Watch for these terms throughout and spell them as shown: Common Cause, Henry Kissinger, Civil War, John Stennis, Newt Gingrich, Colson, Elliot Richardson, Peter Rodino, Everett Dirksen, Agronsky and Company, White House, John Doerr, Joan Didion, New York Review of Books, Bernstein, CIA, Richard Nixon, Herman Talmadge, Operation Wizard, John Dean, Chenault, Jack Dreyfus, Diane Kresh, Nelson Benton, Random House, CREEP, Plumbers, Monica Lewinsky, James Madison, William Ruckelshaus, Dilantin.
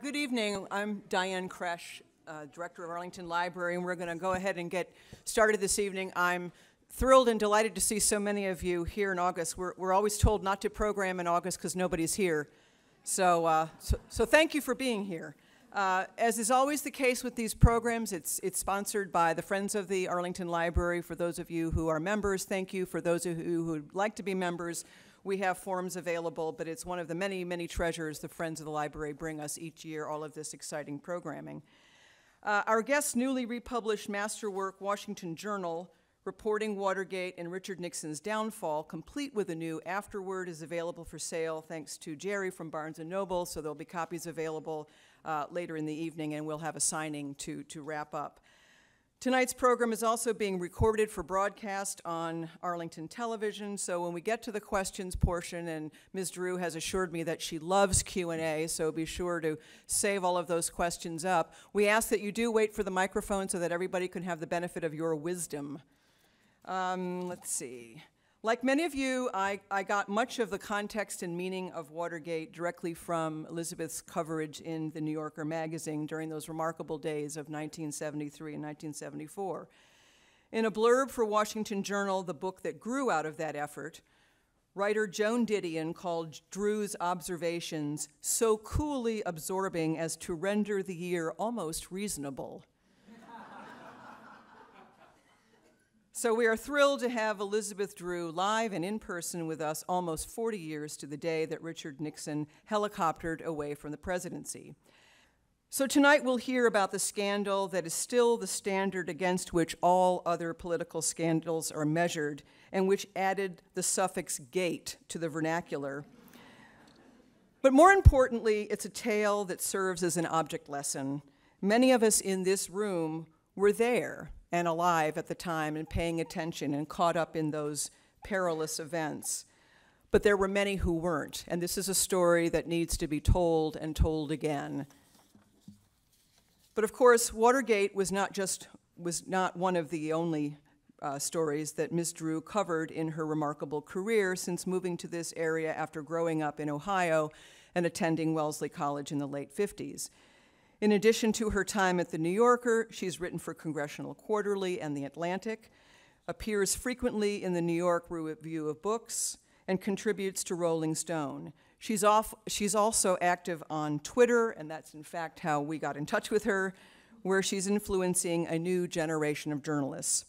Good evening. I'm Diane Kresh, Director of Arlington Library, and we're going to go ahead and get started this evening. I'm thrilled and delighted to see so many of you here in August. We're always told not to program in August because nobody's here. So thank you for being here. As is always the case with these programs, it's sponsored by the Friends of the Arlington Library. For those of you who are members, thank you. For those of you who would like to be members, we have forms available, but it's one of the many, many treasures the Friends of the Library bring us each year, all of this exciting programming. Our guest's newly republished masterwork, Washington Journal, Reporting Watergate and Richard Nixon's Downfall, complete with a new afterword, is available for sale thanks to Jerry from Barnes & Noble, so there'll be copies available later in the evening, and we'll have a signing to wrap up. Tonight's program is also being recorded for broadcast on Arlington Television, so when we get to the questions portion, and Ms. Drew has assured me that she loves Q&A, so be sure to save all of those questions up. We ask that you do wait for the microphone so that everybody can have the benefit of your wisdom. Let's see. Like many of you, I got much of the context and meaning of Watergate directly from Elizabeth's coverage in The New Yorker magazine during those remarkable days of 1973 and 1974. In a blurb for Washington Journal, the book that grew out of that effort, writer Joan Didion called Drew's observations so coolly absorbing as to render the year almost reasonable. So we are thrilled to have Elizabeth Drew live and in person with us almost 40 years to the day that Richard Nixon helicoptered away from the presidency. So tonight we'll hear about the scandal that is still the standard against which all other political scandals are measured, and which added the suffix "gate" to the vernacular. But more importantly, it's a tale that serves as an object lesson. Many of us in this room were there and alive at the time and paying attention and caught up in those perilous events. But there were many who weren't, and this is a story that needs to be told and told again. But of course, Watergate was not one of the only stories that Ms. Drew covered in her remarkable career since moving to this area after growing up in Ohio and attending Wellesley College in the late 50s. In addition to her time at The New Yorker, she's written for Congressional Quarterly and The Atlantic, appears frequently in the New York Review of Books, and contributes to Rolling Stone. She's also active on Twitter, and that's in fact how we got in touch with her, where she's influencing a new generation of journalists.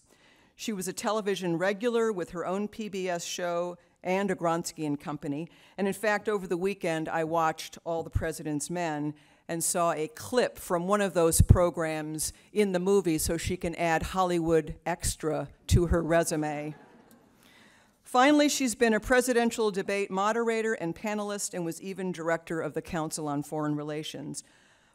She was a television regular with her own PBS show and Agronsky and Company, and in fact over the weekend I watched All the President's Men and saw a clip from one of those programs in the movie so she can add Hollywood extra to her resume. Finally, she's been a presidential debate moderator and panelist and was even director of the Council on Foreign Relations.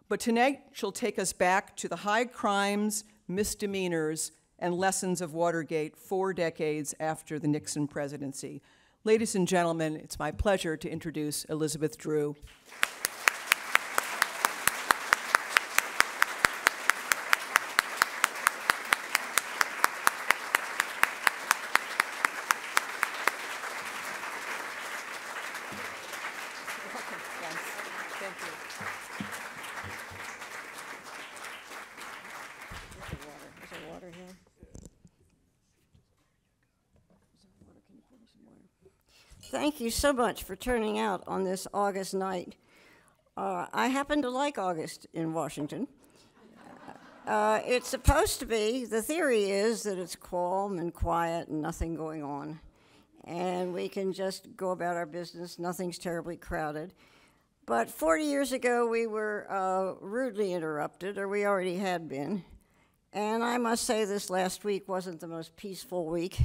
But tonight, she'll take us back to the high crimes, misdemeanors, and lessons of Watergate 4 decades after the Nixon presidency. Ladies and gentlemen, it's my pleasure to introduce Elizabeth Drew. Thank you so much for turning out on this August night. I happen to like August in Washington. It's supposed to be, the theory is that it's calm and quiet and nothing going on. And we can just go about our business, nothing's terribly crowded. But 40 years ago we were rudely interrupted, or we already had been. And I must say this last week wasn't the most peaceful week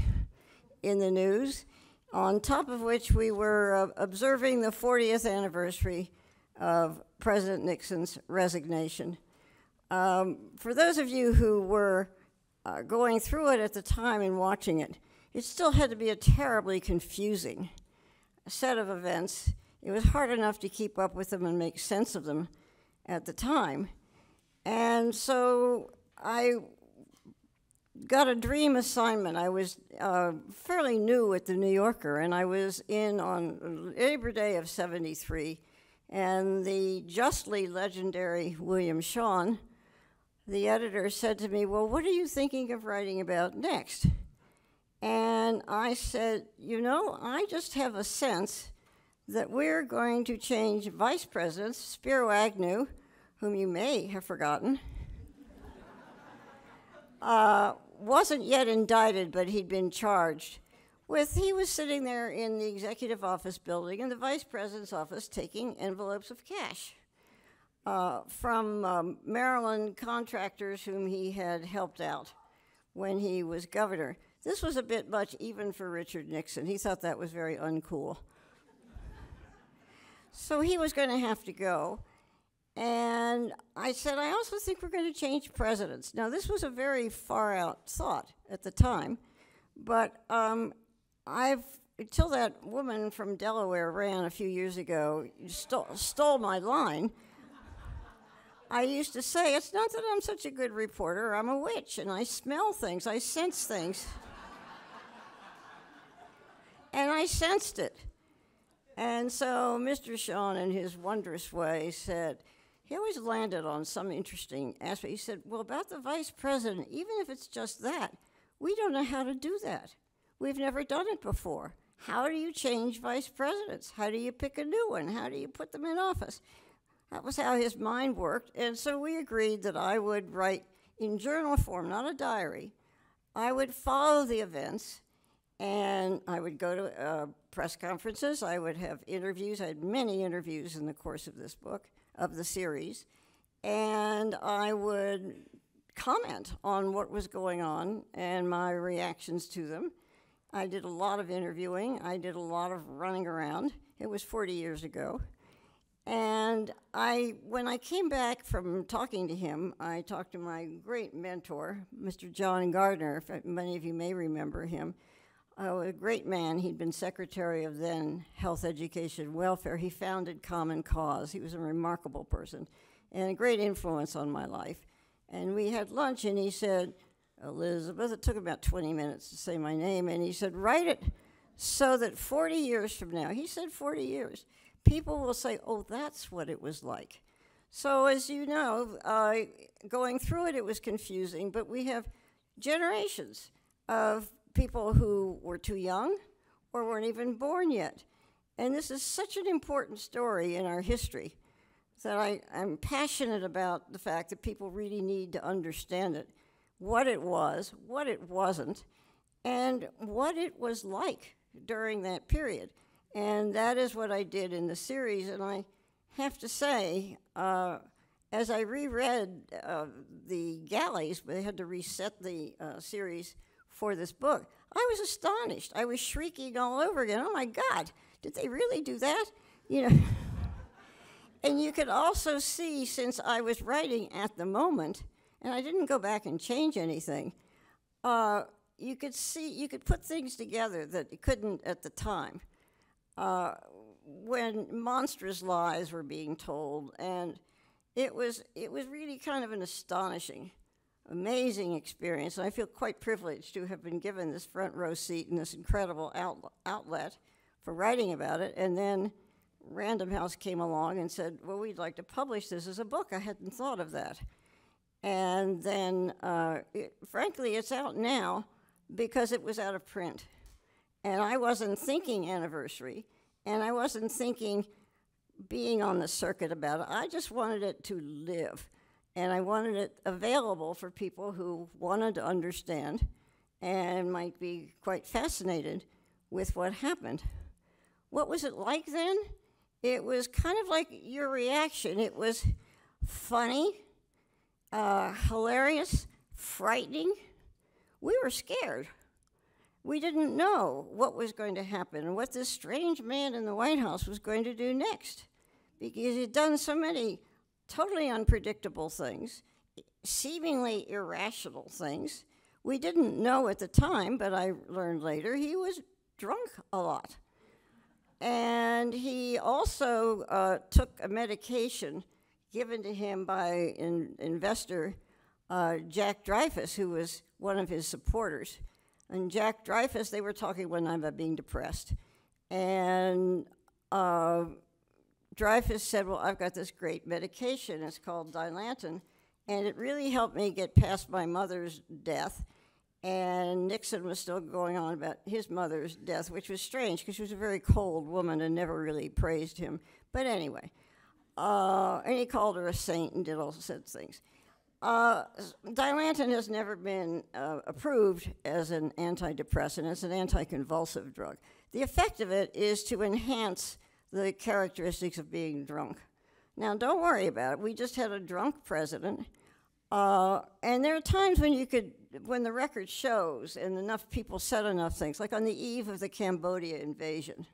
in the news. On top of which we were observing the 40th anniversary of President Nixon's resignation. For those of you who were going through it at the time and watching it, it still had to be a terribly confusing set of events. It was hard enough to keep up with them and make sense of them at the time. And so I got a dream assignment. I was fairly new at The New Yorker, and I was in on Labor Day of '73 And the justly legendary William Shawn, the editor, said to me, well, what are you thinking of writing about next? And I said, you know, I just have a sense that we're going to change vice presidents, Spiro Agnew, whom you may have forgotten, wasn't yet indicted, but he'd been charged with, he was sitting there in the executive office building in the vice president's office taking envelopes of cash from Maryland contractors whom he had helped out when he was governor. This was a bit much even for Richard Nixon. He thought that was very uncool. So he was going to have to go. And I said, I also think we're going to change presidents. Now, this was a very far out thought at the time, but until that woman from Delaware ran a few years ago, stole my line, I used to say, it's not that I'm such a good reporter, I'm a witch, and I smell things, I sense things. And I sensed it. And so Mr. Shawn, in his wondrous way, said, he always landed on some interesting aspect. He said, well, about the vice president, even if it's just that, we don't know how to do that. We've never done it before. How do you change vice presidents? How do you pick a new one? How do you put them in office? That was how his mind worked. And so we agreed that I would write in journal form, not a diary. I would follow the events, and I would go to press conferences. I would have interviews. I had many interviews in the course of this book, of the series. And I would comment on what was going on and my reactions to them. I did a lot of interviewing. I did a lot of running around. It was 40 years ago. And when I came back from talking to him, I talked to my great mentor, Mr. John Gardner. Many of you may remember him. A great man. He'd been secretary of then Health, Education, Welfare. He founded Common Cause. He was a remarkable person and a great influence on my life. And we had lunch, and he said, Elizabeth, it took about 20 minutes to say my name, and he said, write it so that 40 years from now, he said 40 years, people will say, oh, that's what it was like. So as you know, going through it, it was confusing, but we have generations of people who were too young or weren't even born yet. And this is such an important story in our history that I'm passionate about the fact that people really need to understand it, what it was, what it wasn't, and what it was like during that period. And that is what I did in the series. And I have to say, as I reread the galleys, they had to reset the series for this book, I was astonished. I was shrieking all over again, oh my God, did they really do that? You know. And you could also see, since I was writing at the moment, and I didn't go back and change anything, you could see, you could put things together that you couldn't at the time. When monstrous lies were being told, and it was really kind of an astonishing, amazing experience. And I feel quite privileged to have been given this front row seat and this incredible outlet for writing about it. And then Random House came along and said, well, we'd like to publish this as a book. I hadn't thought of that. And then, frankly, it's out now because it was out of print. And I wasn't thinking anniversary, and I wasn't thinking being on the circuit about it. I just wanted it to live, and I wanted it available for people who wanted to understand and might be quite fascinated with what happened. What was it like then? It was kind of like your reaction. It was funny, hilarious, frightening. We were scared. We didn't know what was going to happen and what this strange man in the White House was going to do next, because he'd done so many totally unpredictable things, seemingly irrational things. We didn't know at the time, but I learned later, he was drunk a lot. And he also took a medication given to him by an investor, Jack Dreyfus, who was one of his supporters. And Jack Dreyfus, they were talking one night about being depressed. And Dreyfus said, well, I've got this great medication. It's called Dilantin, and it really helped me get past my mother's death. And Nixon was still going on about his mother's death, which was strange because she was a very cold woman and never really praised him. But anyway, and he called her a saint and did all such things. Dilantin has never been approved as an antidepressant. It's an anticonvulsive drug. The effect of it is to enhance the characteristics of being drunk. Now, don't worry about it. We just had a drunk president. And there are times when you could, when the record shows and enough people said enough things, like on the eve of the Cambodia invasion,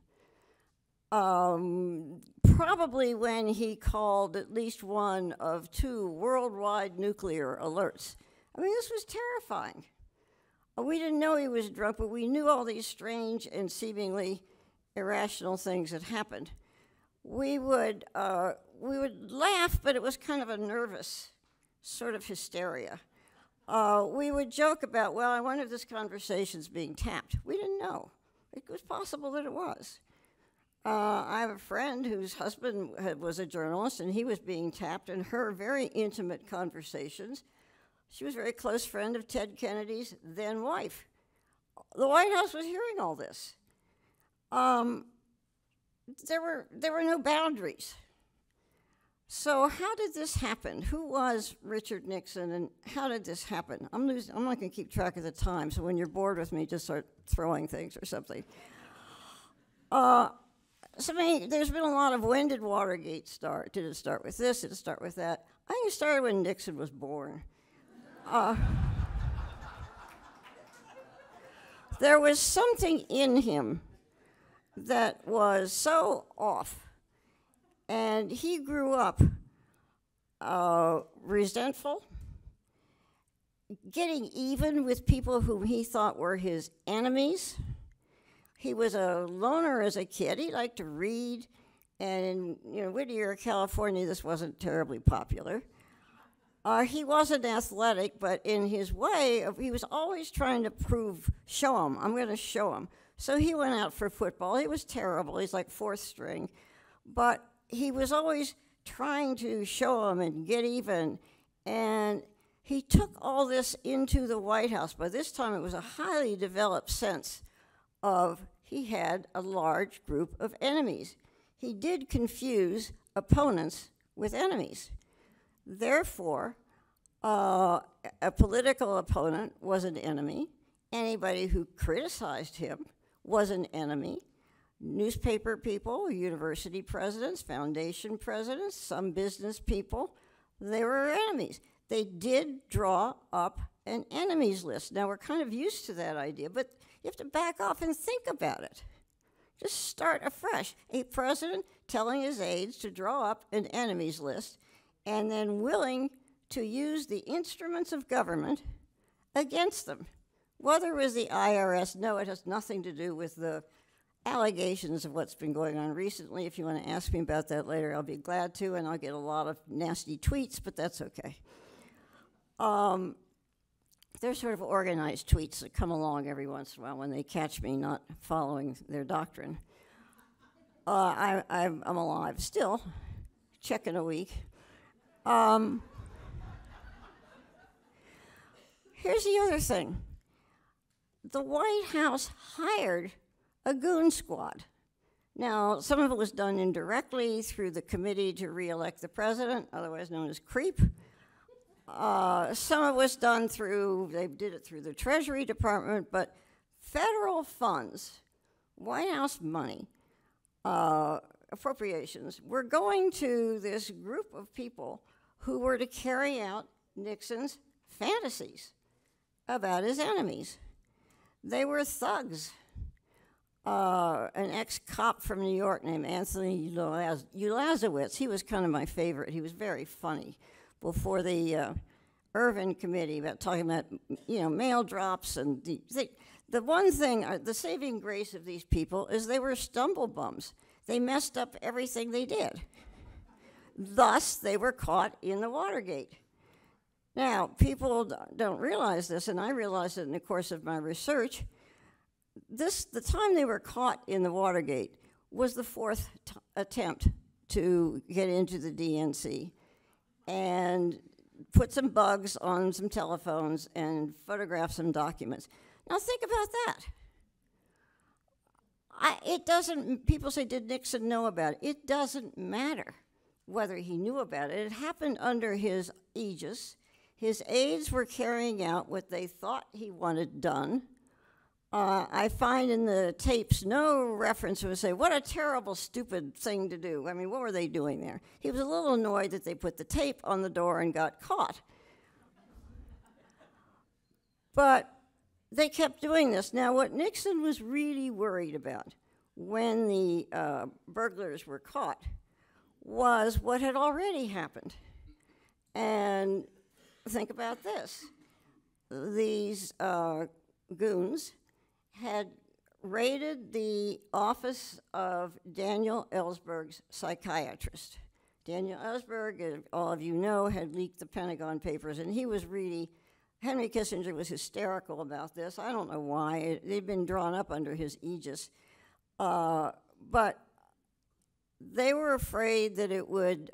probably when he called at least one of two worldwide nuclear alerts. I mean, this was terrifying. We didn't know he was drunk, but we knew all these strange and seemingly irrational things that happened. We would laugh, but it was kind of a nervous sort of hysteria. We would joke about, well, I wonder if this conversation's being tapped. We didn't know. It was possible that it was. I have a friend whose husband was a journalist, and he was being tapped in her very intimate conversations. She was a very close friend of Ted Kennedy's then wife. The White House was hearing all this. There were no boundaries. So how did this happen? Who was Richard Nixon, and how did this happen? I'm not going to keep track of the time, so when you're bored with me, just start throwing things or something. There's been a lot of, when did Watergate start? Did it start with this? Did it start with that? I think it started when Nixon was born. There was something in him that was so off. And he grew up resentful, getting even with people whom he thought were his enemies. He was a loner as a kid. He liked to read. And in Whittier, California, this wasn't terribly popular. He wasn't athletic, but in his way, he was always trying to show him, I'm going to show him. So he went out for football. He was terrible. He's like fourth string. But he was always trying to show him and get even. And he took all this into the White House. By this time, it was a highly developed sense of he had a large group of enemies. He did confuse opponents with enemies. Therefore, a political opponent was an enemy. Anybody who criticized him was an enemy. Newspaper people, university presidents, foundation presidents, some business people, they were enemies. They did draw up an enemies list. Now, we're kind of used to that idea, but you have to back off and think about it. Just start afresh. A president telling his aides to draw up an enemies list and then willing to use the instruments of government against them. Whether it was the IRS, no, it has nothing to do with the allegations of what's been going on recently. If you want to ask me about that later, I'll be glad to, and I'll get a lot of nasty tweets, but that's okay. They're sort of organized tweets that come along every once in a while when they catch me not following their doctrine. I'm alive still, check in a week. Here's the other thing. The White House hired a goon squad. Now, some of it was done indirectly through the Committee to Re-elect the President, otherwise known as CREEP. Some of it was done through, they did it through the Treasury Department, but federal funds, White House money, appropriations, were going to this group of people who were to carry out Nixon's fantasies about his enemies. They were thugs. An ex-cop from New York named Anthony Ulasewicz. He was kind of my favorite. He was very funny before the Irvin Committee about talking about, mail drops. And the one thing, the saving grace of these people is they were stumble bums. They messed up everything they did. Thus, they were caught in the Watergate. Now, people don't realize this, and I realized it in the course of my research. The time they were caught in the Watergate was the fourth attempt to get into the DNC and put some bugs on some telephones and photograph some documents. Now think about that. It doesn't, people say, did Nixon know about it? It doesn't matter whether he knew about it. It happened under his aegis. His aides were carrying out what they thought he wanted done. I find in the tapes no reference to say, what a terrible, stupid thing to do. I mean, what were they doing there? He was a little annoyed that they put the tape on the door and got caught. But they kept doing this. Now, what Nixon was really worried about when the burglars were caught was what had already happened. And think about this. These goons had raided the office of Daniel Ellsberg's psychiatrist. Daniel Ellsberg, all of you know, had leaked the Pentagon Papers, and he was really, Henry Kissinger was hysterical about this. I don't know why. They'd been drawn up under his aegis. But they were afraid that it would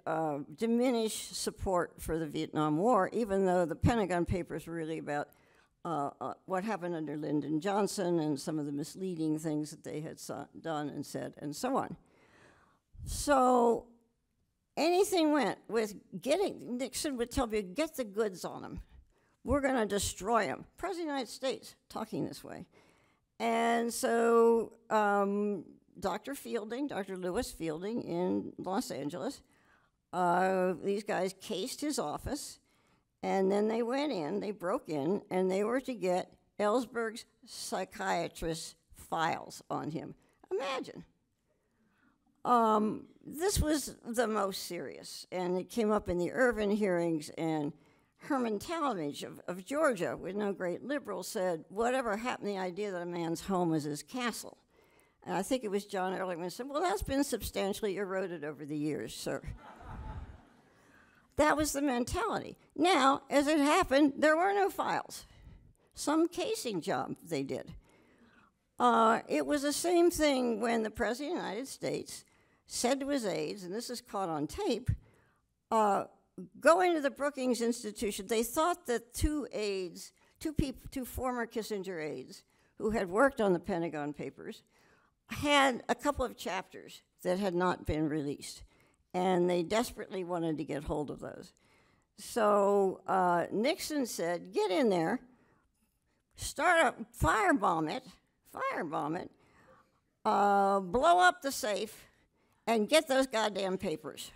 diminish support for the Vietnam War, even though the Pentagon Papers were really about what happened under Lyndon Johnson and some of the misleading things that they had done and said and so on. So anything went with getting, Nixon would tell me, get the goods on them. We're going to destroy them. President of the United States talking this way. And so Dr. Fielding, Dr. Lewis Fielding in Los Angeles, these guys cased his office. And then they went in, they broke in, and they were to get Ellsberg's psychiatrist's files on him. Imagine. This was the most serious, and it came up in the Ervin hearings, and Herman Talmadge of Georgia, with no great liberal, said, whatever happened to the idea that a man's home is his castle? And I think it was John Ehrlichman said, well, that's been substantially eroded over the years, sir. That was the mentality. Now, as it happened, there were no files. Some casing job they did. It was the same thing when the President of the United States said to his aides, and this is caught on tape, go into the Brookings Institution. They thought that two former Kissinger aides who had worked on the Pentagon Papers had a couple of chapters that had not been released. And they desperately wanted to get hold of those. So Nixon said, get in there, start up, firebomb it, blow up the safe, and get those goddamn papers.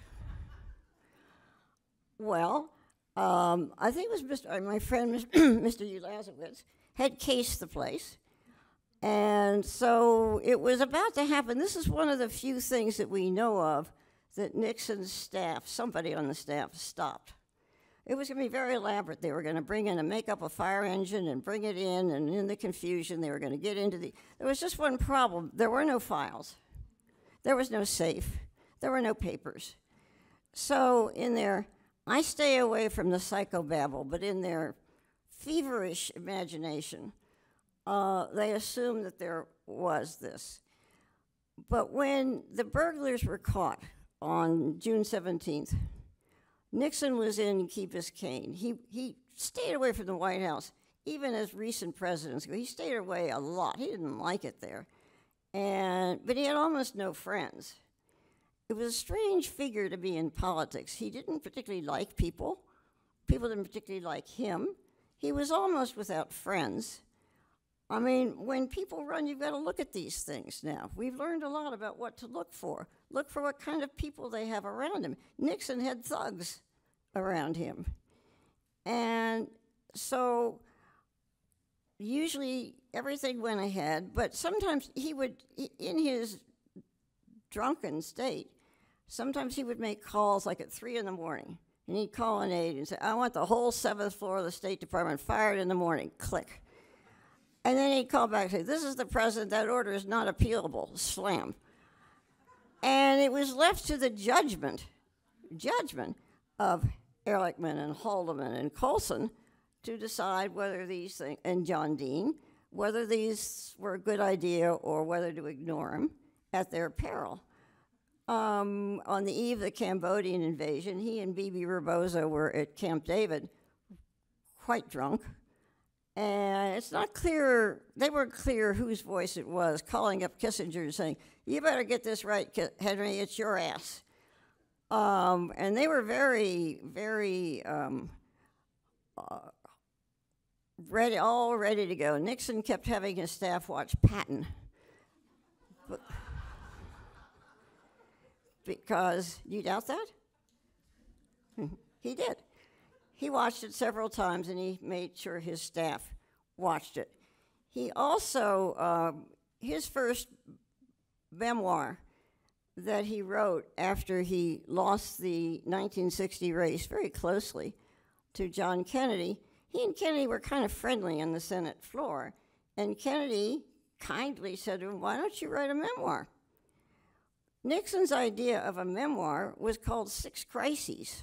Well, I think it was my friend, Mr. Ulasewicz, had cased the place. And so it was about to happen. This is one of the few things that we know of that Nixon's staff, somebody on the staff, stopped. It was going to be very elaborate. They were going to bring in and make up a fire engine and bring it in, and in the confusion, they were going to get into the... There was just one problem. There were no files. There was no safe. There were no papers. So in their, I stay away from the psychobabble, but in their feverish imagination, they assumed that there was this. But when the burglars were caught, on June 17th, Nixon was in Key Biscayne. He stayed away from the White House, even as recent presidents go. He stayed away a lot. He didn't like it there. But he had almost no friends. It was a strange figure to be in politics. He didn't particularly like people. People didn't particularly like him. He was almost without friends. I mean, when people run, you've got to look at these things now. We've learned a lot about what to look for. Look for what kind of people they have around him. Nixon had thugs around him. And so usually everything went ahead, but sometimes he would, in his drunken state, sometimes he would make calls like at 3 in the morning, and he'd call an aide and say, I want the whole 7th floor of the State Department fired in the morning, click. And then he'd call back and say, this is the president, that order is not appealable, slam. And it was left to the judgment of Ehrlichman and Haldeman and Colson to decide whether these things, and John Dean, whether these were a good idea or whether to ignore them at their peril. On the eve of the Cambodian invasion, he and Bebe Rebozo were at Camp David, quite drunk. And it's not clear, they weren't clear whose voice it was, calling up Kissinger and saying, you better get this right, Henry, it's your ass. And they were very, very ready, all ready to go. Nixon kept having his staff watch Patton because, you doubt that? He did. He watched it several times, and he made sure his staff watched it. He also, his first memoir that he wrote after he lost the 1960 race very closely to John Kennedy, he and Kennedy were kind of friendly on the Senate floor, and Kennedy kindly said to him, why don't you write a memoir? Nixon's idea of a memoir was called Six Crises.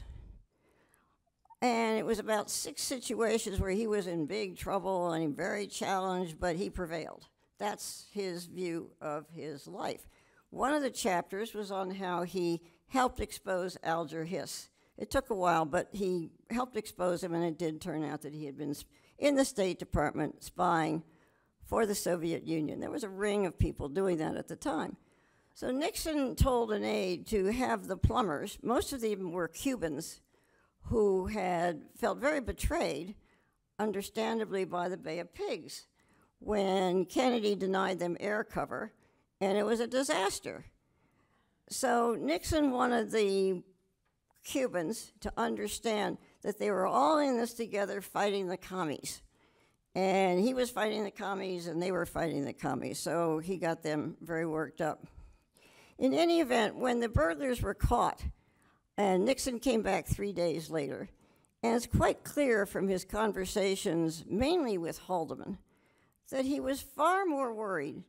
And it was about six situations where he was in big trouble and very challenged, but he prevailed. That's his view of his life. One of the chapters was on how he helped expose Alger Hiss. It took a while, but he helped expose him, and it did turn out that he had been in the State Department spying for the Soviet Union. There was a ring of people doing that at the time. So Nixon told an aide to have the plumbers, most of them were Cubans, who had felt very betrayed, understandably, by the Bay of Pigs when Kennedy denied them air cover, and it was a disaster. So Nixon wanted the Cubans to understand that they were all in this together fighting the commies. And he was fighting the commies, and they were fighting the commies, so he got them very worked up. In any event, when the burglars were caught, and Nixon came back 3 days later, and it's quite clear from his conversations, mainly with Haldeman, that he was far more worried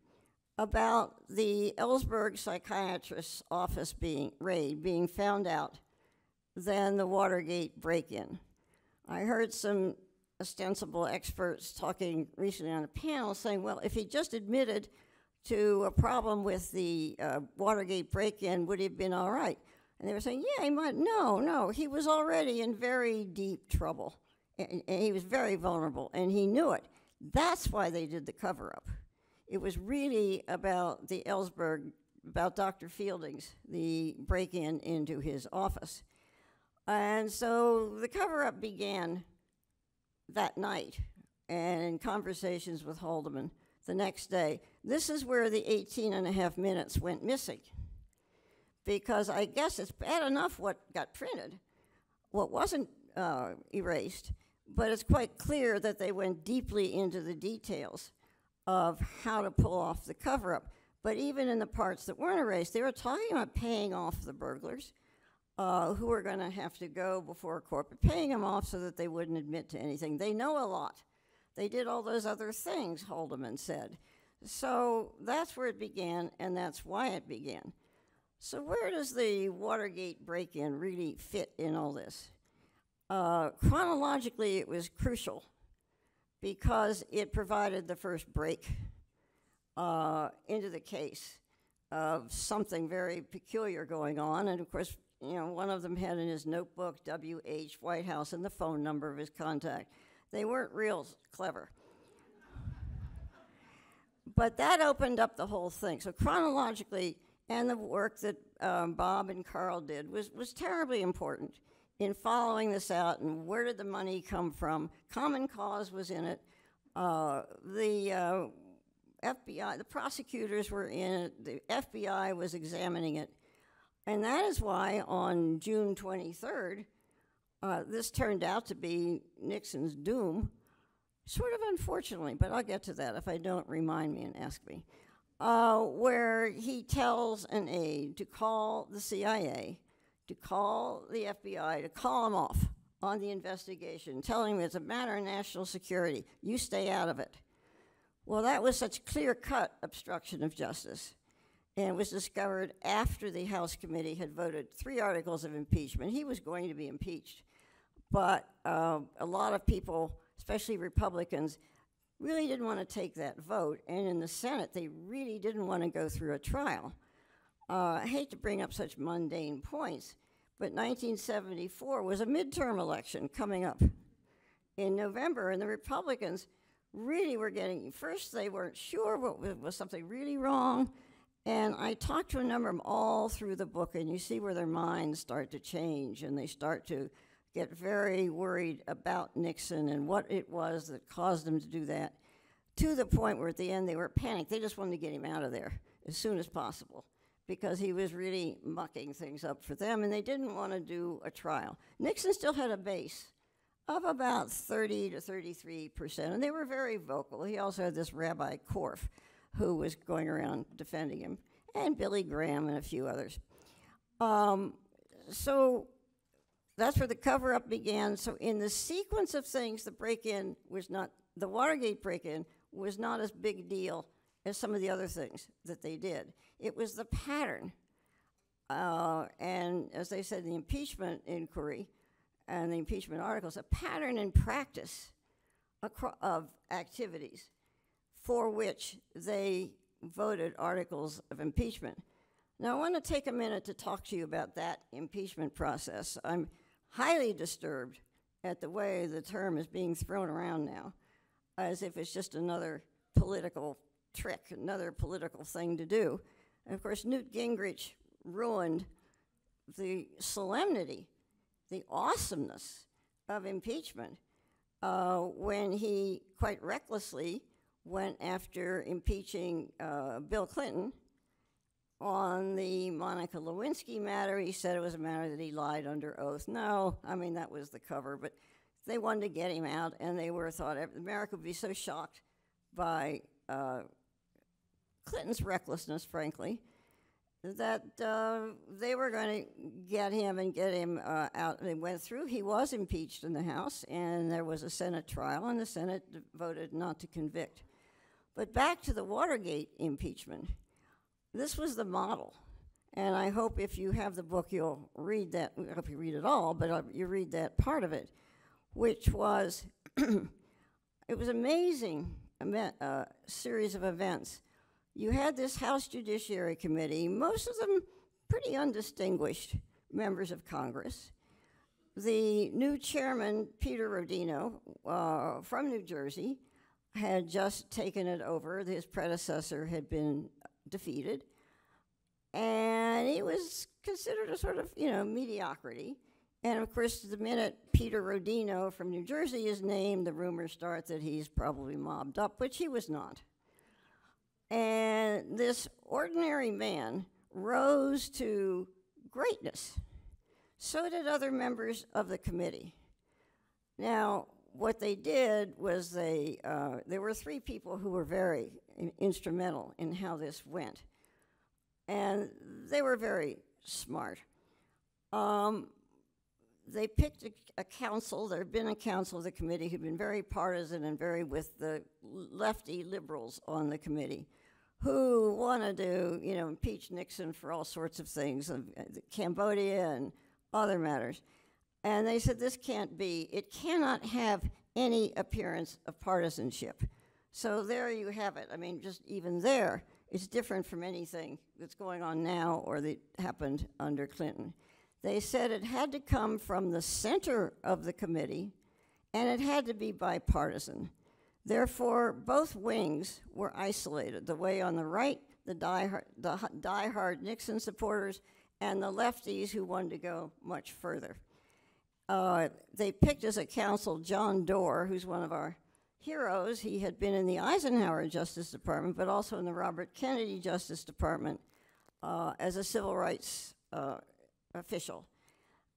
about the Ellsberg psychiatrist's office raid being found out than the Watergate break-in. I heard some ostensible experts talking recently on a panel saying, well, if he just admitted to a problem with the Watergate break-in, would he have been all right? And they were saying, yeah, he might. No, no, he was already in very deep trouble. And he was very vulnerable, and he knew it. That's why they did the cover-up. It was really about the Ellsberg, about Dr. Fielding's, the break-in into his office. And so the cover-up began that night, and in conversations with Haldeman the next day. This is where the 18.5 minutes went missing. Because I guess it's bad enough what got printed, what wasn't erased, but it's quite clear that they went deeply into the details of how to pull off the cover-up. But even in the parts that weren't erased, they were talking about paying off the burglars who were going to have to go before a court, but paying them off so that they wouldn't admit to anything. They know a lot. They did all those other things, Haldeman said. So that's where it began, and that's why it began. So where does the Watergate break-in really fit in all this? Chronologically, it was crucial because it provided the first break into the case of something very peculiar going on. And of course, you know, one of them had in his notebook W.H. White House and the phone number of his contact. They weren't real clever. But that opened up the whole thing. So chronologically, and the work that Bob and Carl did was terribly important in following this out and where did the money come from. Common Cause was in it. The FBI, the prosecutors were in it. The FBI was examining it. And that is why on June 23rd, this turned out to be Nixon's doom, sort of unfortunately, but I'll get to that if I don't, remind me and ask me. Where he tells an aide to call the CIA, to call the FBI, to call him off on the investigation, telling him it's a matter of national security. You stay out of it. Well, that was such clear-cut obstruction of justice, and it was discovered after the House committee had voted 3 articles of impeachment. He was going to be impeached, but a lot of people, especially Republicans, really didn't want to take that vote, and in the Senate, they really didn't want to go through a trial. I hate to bring up such mundane points, but 1974 was a midterm election coming up in November, and the Republicans really were getting, first they weren't sure what was something really wrong, and I talked to a number of them all through the book, and you see where their minds start to change, and they start to get very worried about Nixon and what it was that caused them to do that, to the point where at the end they were panicked. They just wanted to get him out of there as soon as possible, because he was really mucking things up for them, and they didn't want to do a trial. Nixon still had a base of about 30% to 33%, and they were very vocal. He also had this Rabbi Korf, who was going around defending him, and Billy Graham and a few others. So that's where the cover-up began. So in the sequence of things, the break-in was not, the Watergate break-in was not as big a deal as some of the other things that they did. It was the pattern. And as they said, the impeachment inquiry and the impeachment articles, a pattern in practice of activities for which they voted articles of impeachment. Now, I want to take a minute to talk to you about that impeachment process. I'm highly disturbed at the way the term is being thrown around now, as if it's just another political trick, another political thing to do. And of course, Newt Gingrich ruined the solemnity, the awesomeness of impeachment when he quite recklessly went after impeaching Bill Clinton on the Monica Lewinsky matter. He said it was a matter that he lied under oath. No, I mean, that was the cover, but they wanted to get him out, and they were thought America would be so shocked by Clinton's recklessness, frankly, that they were going to get him and get him out. They went through. He was impeached in the House, and there was a Senate trial, and the Senate voted not to convict. But back to the Watergate impeachment, this was the model. And I hope if you have the book, you'll read that. I hope you read it all, but you read that part of it, which was, it was amazing. A series of events. You had this House Judiciary Committee, most of them pretty undistinguished members of Congress. The new chairman, Peter Rodino, from New Jersey, had just taken it over. His predecessor had been defeated. And he was considered a sort of, you know, mediocrity. And of course, the minute Peter Rodino from New Jersey is named, the rumors start that he's probably mobbed up, which he was not. And this ordinary man rose to greatness. So did other members of the committee. Now, what they did was they, there were three people who were very instrumental in how this went. And they were very smart. They picked a council. There had been a council of the committee who'd been very partisan and very with the lefty liberals on the committee who wanted to, you know, impeach Nixon for all sorts of things, Cambodia and other matters. And they said, this can't be, it cannot have any appearance of partisanship. So there you have it. I mean, just even there, it's different from anything that's going on now or that happened under Clinton. They said it had to come from the center of the committee, and it had to be bipartisan. Therefore, both wings were isolated. The way on the right, the diehard Nixon supporters, and the lefties who wanted to go much further. They picked as a counsel John Doerr, who's one of our heroes. He had been in the Eisenhower Justice Department, but also in the Robert Kennedy Justice Department as a civil rights official.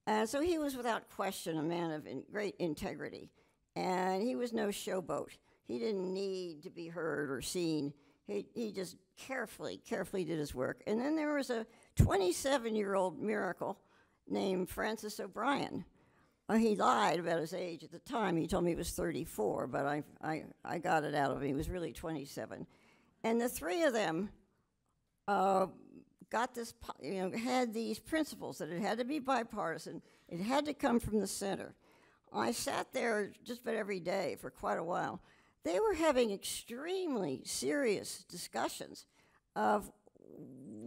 And so he was without question a man of great integrity. And he was no showboat. He didn't need to be heard or seen. He just carefully did his work. And then there was a 27-year-old miracle named Francis O'Brien. He lied about his age at the time. He told me he was 34, but I got it out of him. He was really 27. And the three of them got this, you know, had these principles that it had to be bipartisan, it had to come from the center. I sat there just about every day for quite a while. They were having extremely serious discussions of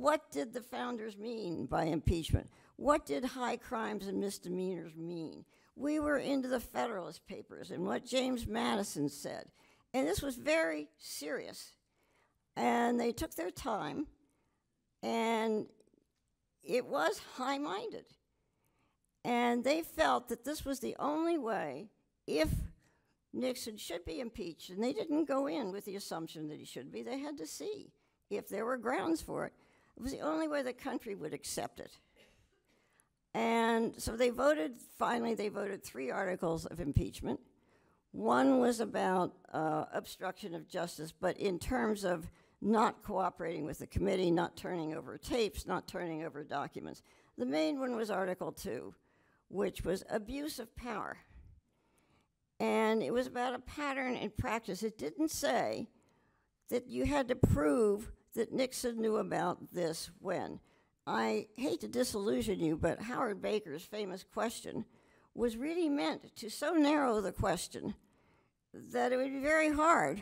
What did the founders mean by impeachment? What did high crimes and misdemeanors mean? We were into the Federalist Papers and what James Madison said. And this was very serious. And they took their time, and it was high-minded. And they felt that this was the only way, if Nixon should be impeached, and they didn't go in with the assumption that he should be, they had to see if there were grounds for it. It was the only way the country would accept it. And so they voted, finally they voted 3 articles of impeachment. One was about obstruction of justice, but in terms of not cooperating with the committee, not turning over tapes, not turning over documents. The main one was Article 2, which was abuse of power. And it was about a pattern in practice. It didn't say that you had to prove that Nixon knew about this when. I hate to disillusion you, but Howard Baker's famous question was really meant to so narrow the question that it would be very hard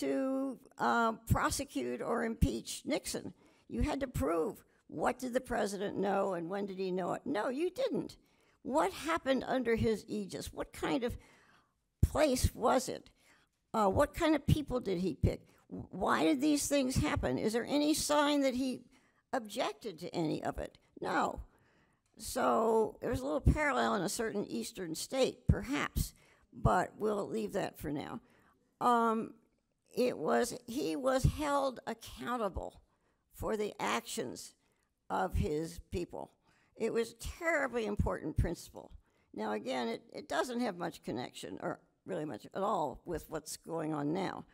to prosecute or impeach Nixon. You had to prove, what did the president know and when did he know it? No, you didn't. What happened under his aegis? What kind of place was it? What kind of people did he pick? Why did these things happen? Is there any sign that he objected to any of it? No. So there's a little parallel in a certain eastern state, perhaps, but we'll leave that for now. He was held accountable for the actions of his people. It was a terribly important principle. Now again, it doesn't have much connection, or really much at all, with what's going on now.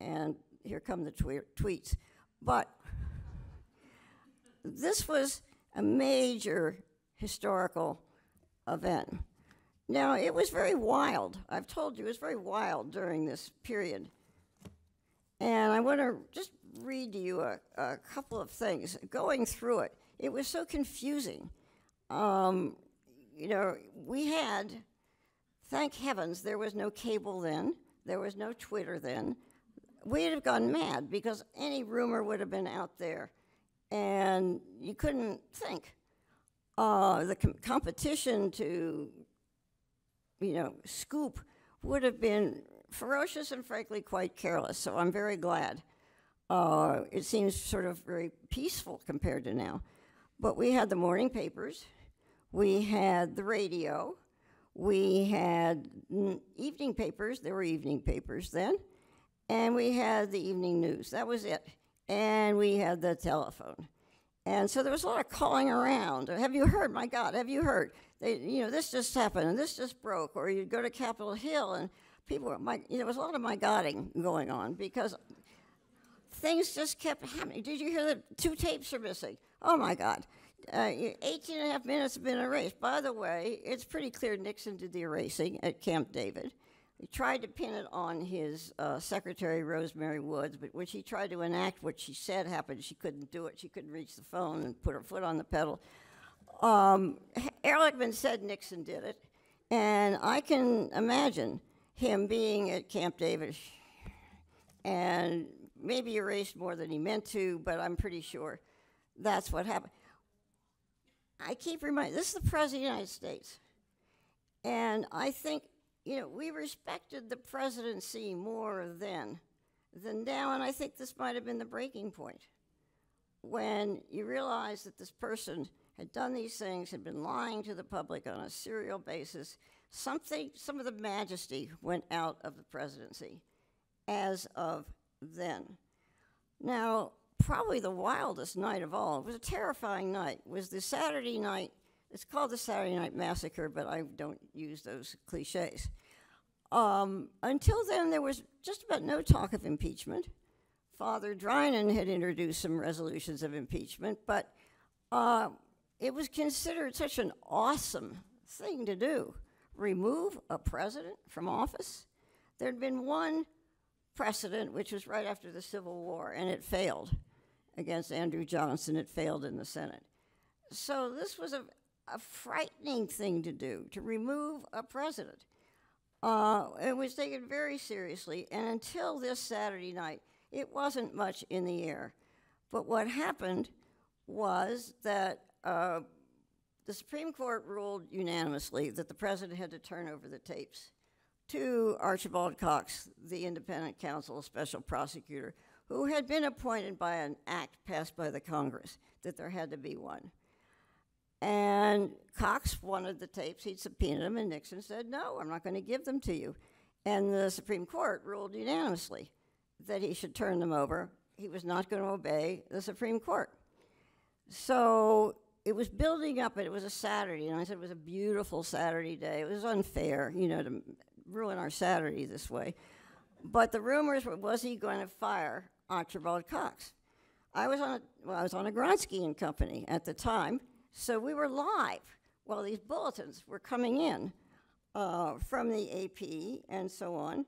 And here come the tweets. But this was a major historical event. Now, it was very wild. I've told you it was very wild during this period. And I want to just read to you a couple of things. Going through it, it was so confusing. You know, we had, thank heavens, there was no cable then. There was no Twitter then. We'd have gone mad because any rumor would have been out there. And you couldn't think. The competition to, scoop would have been ferocious and frankly quite careless, so I'm very glad. It seems sort of very peaceful compared to now. But we had the morning papers, we had the radio, we had evening papers, there were evening papers then, and we had the evening news, that was it. And we had the telephone. And so there was a lot of calling around. Have you heard? My God, have you heard? This just happened, and this just broke. Or you'd go to Capitol Hill, and people were, there was a lot of my godding going on because things just kept happening. Did you hear that 2 tapes are missing? Oh, my God. 18 and a half minutes have been erased. By the way, it's pretty clear Nixon did the erasing at Camp David. He tried to pin it on his secretary, Rosemary Woods, but when she tried to enact what she said happened, she couldn't do it. She couldn't reach the phone and put her foot on the pedal. Ehrlichman said Nixon did it, and I can imagine him being at Camp David and maybe erased more than he meant to, but I'm pretty sure that's what happened. I keep reminding, this is the President of the United States, and I think we respected the presidency more then than now, and I think this might have been the breaking point when you realize that this person had done these things, had been lying to the public on a serial basis. Some of the majesty went out of the presidency as of then. Now, probably the wildest night of all, it was a terrifying night, was the Saturday night. It's called the Saturday Night Massacre, but I don't use those cliches. Until then, there was just about no talk of impeachment. Father Drynan had introduced some resolutions of impeachment, but it was considered such an awesome thing to do, remove a president from office. There'd been one precedent, which was right after the Civil War, and it failed against Andrew Johnson. It failed in the Senate. So this was a frightening thing to do, to remove a president. It was taken very seriously, and until this Saturday night, it wasn't much in the air. But what happened was that the Supreme Court ruled unanimously that the president had to turn over the tapes to Archibald Cox, the independent counsel special prosecutor, who had been appointed by an act passed by the Congress, that there had to be one. And Cox wanted the tapes, he'd subpoenaed them, and Nixon said, no, I'm not going to give them to you. And the Supreme Court ruled unanimously that he should turn them over. He was not going to obey the Supreme Court. So it was building up, and it was a Saturday, and I said it was a beautiful Saturday day. It was unfair, you know, to ruin our Saturday this way. But the rumors were, was he going to fire Archibald Cox? I was on Agronsky and Company at the time, so we were live while these bulletins were coming in from the AP and so on.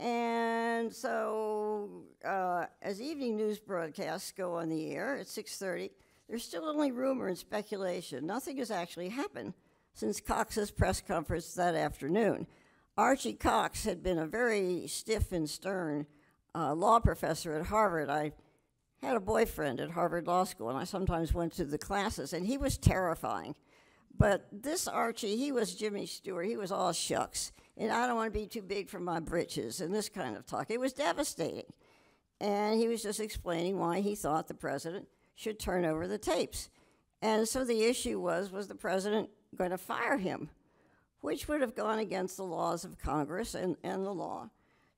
And so as evening news broadcasts go on the air at 6:30, there's still only rumor and speculation. Nothing has actually happened since Cox's press conference that afternoon. Archie Cox had been a very stiff and stern law professor at Harvard. I had a boyfriend at Harvard Law School, and I sometimes went to the classes, and he was terrifying. But this Archie, he was Jimmy Stewart. He was all shucks, and I don't want to be too big for my britches, and this kind of talk. It was devastating. And he was just explaining why he thought the president should turn over the tapes. And so the issue was the president going to fire him, which would have gone against the laws of Congress and the law.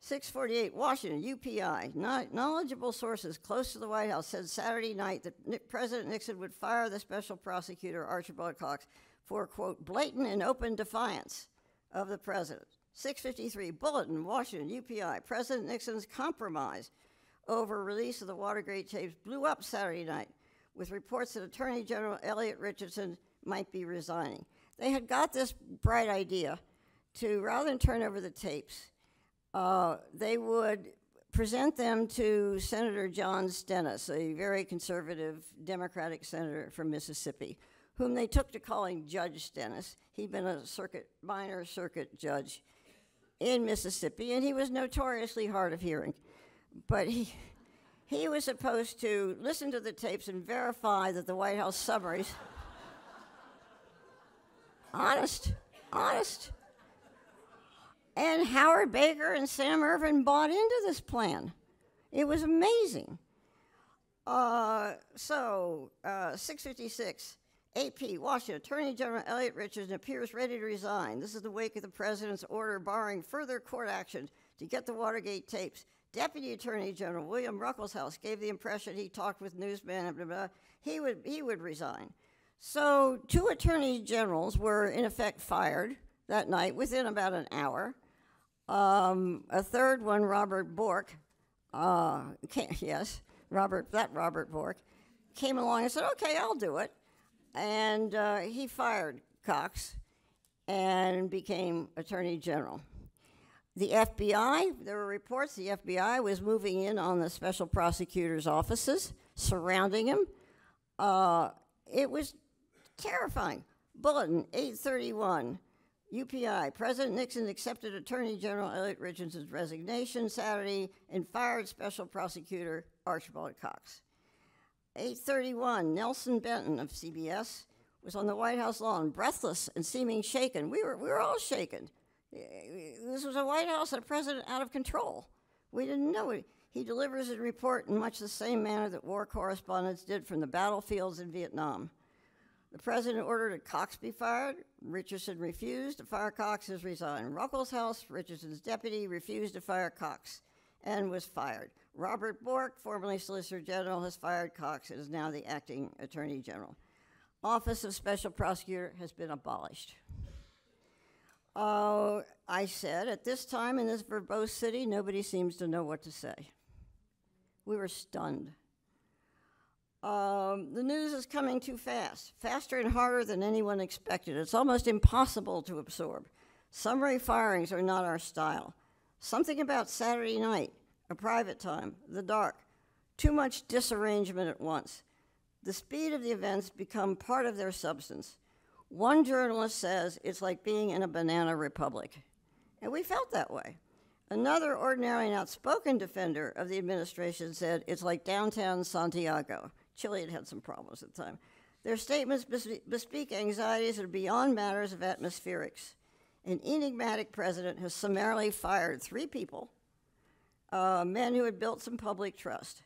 648 Washington, UPI, knowledgeable sources close to the White House said Saturday night that President Nixon would fire the special prosecutor Archibald Cox for, quote, blatant and open defiance of the president. 653 Bulletin, Washington, UPI, President Nixon's compromise over release of the Watergate tapes blew up Saturday night with reports that Attorney General Elliot Richardson might be resigning. They had got this bright idea to, rather than turn over the tapes, they would present them to Senator John Stennis, a very conservative Democratic senator from Mississippi, whom they took to calling Judge Stennis. He'd been a minor circuit judge in Mississippi, and he was notoriously hard of hearing. But he was supposed to listen to the tapes and verify that the White House summaries, honest. And Howard Baker and Sam Ervin bought into this plan. It was amazing. 656, AP, Washington, Attorney General Elliot Richardson appears ready to resign. This is the wake of the president's order barring further court action to get the Watergate tapes. Deputy Attorney General William Ruckelshaus gave the impression he talked with newsmen, blah, blah, blah. He would resign. So two attorney generals were in effect fired that night within about an hour. A third one, Robert Bork, Robert Bork, came along and said, okay, I'll do it. And he fired Cox and became attorney general. The FBI, there were reports the FBI was moving in on the special prosecutor's offices, surrounding him. It was terrifying. Bulletin 831, UPI, President Nixon accepted Attorney General Elliot Richardson's resignation Saturday and fired special prosecutor Archibald Cox. 831, Nelson Benton of CBS was on the White House lawn, breathless and seeming shaken. We were all shaken. This was a White House and a president out of control. We didn't know it. He delivers a report in much the same manner that war correspondents did from the battlefields in Vietnam. The president ordered that Cox be fired. Richardson refused to fire Cox, has resigned. Ruckelshaus, Richardson's deputy, refused to fire Cox and was fired. Robert Bork, formerly Solicitor General, has fired Cox and is now the acting attorney general. Office of Special Prosecutor has been abolished. I said, at this time in this verbose city, nobody seems to know what to say. We were stunned. The news is coming too fast, faster and harder than anyone expected. It's almost impossible to absorb. Summary firings are not our style. Something about Saturday night, a private time, the dark, too much disarrangement at once. The speed of the events become part of their substance. One journalist says it's like being in a banana republic, and we felt that way. Another ordinary and outspoken defender of the administration said it's like downtown Santiago, Chile had had some problems at the time. Their statements bespeak anxieties that are beyond matters of atmospherics. An enigmatic president has summarily fired 3 people, men who had built some public trust.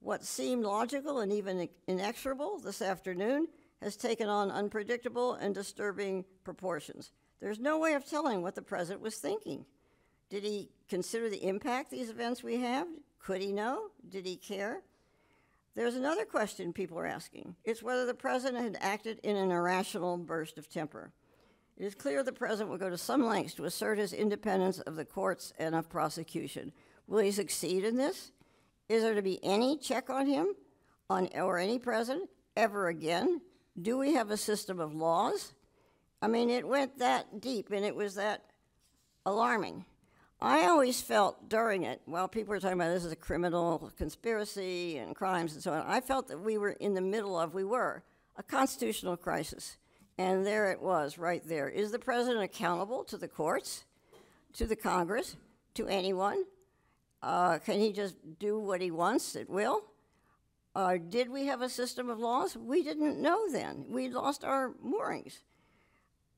What seemed logical and even inexorable this afternoon has taken on unpredictable and disturbing proportions. There's no way of telling what the president was thinking. Did he consider the impact these events we have? Could he know? Did he care? There's another question people are asking. It's whether the president had acted in an irrational burst of temper. It is clear the president will go to some lengths to assert his independence of the courts and of prosecution. Will he succeed in this? Is there to be any check on him, or any president, ever again? Do we have a system of laws? I mean, it went that deep, and it was that alarming. I always felt during it, while people were talking about this is a criminal conspiracy and crimes and so on, I felt that we were in the middle of, we were, a constitutional crisis. And there it was, right there. Is the president accountable to the courts, to the Congress, to anyone? Can he just do what he wants at will? Did we have a system of laws? We didn't know then. We lost our moorings.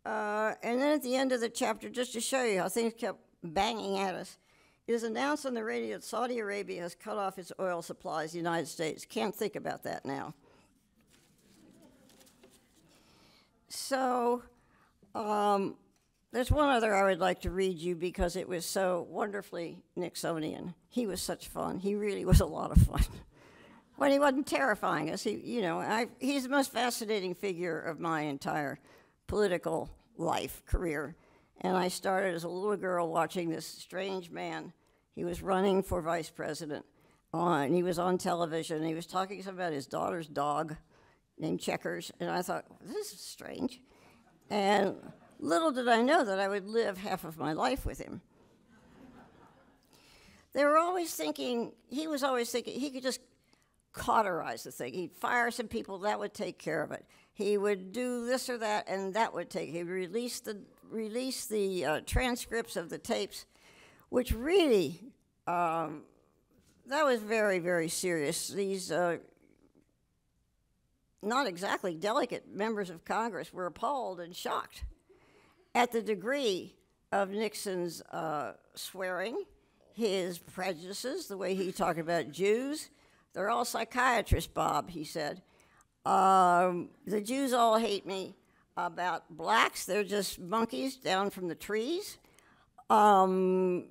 And then at the end of the chapter, just to show you how things kept banging at us, it is announced on the radio that Saudi Arabia has cut off its oil supplies to the United States. Can't think about that now. So there's one other I would like to read you because it was so wonderfully Nixonian. He was such fun. He really was a lot of fun. When he wasn't terrifying us, he's the most fascinating figure of my entire political life career. And I started as a little girl watching this strange man. He was running for vice president, and he was on television. And he was talking about his daughter's dog named Checkers, and I thought, this is strange. And little did I know that I would live half of my life with him. They were always thinking, he was always thinking, he could just cauterize the thing. He'd fire some people, that would take care of it. He would do this or that, and that would take, he'd release the transcripts of the tapes, which really, that was very, very serious. These not exactly delicate members of Congress were appalled and shocked at the degree of Nixon's swearing, his prejudices, the way he talked about Jews. They're all psychiatrists, Bob, he said. The Jews all hate me. About blacks, they're just monkeys down from the trees. They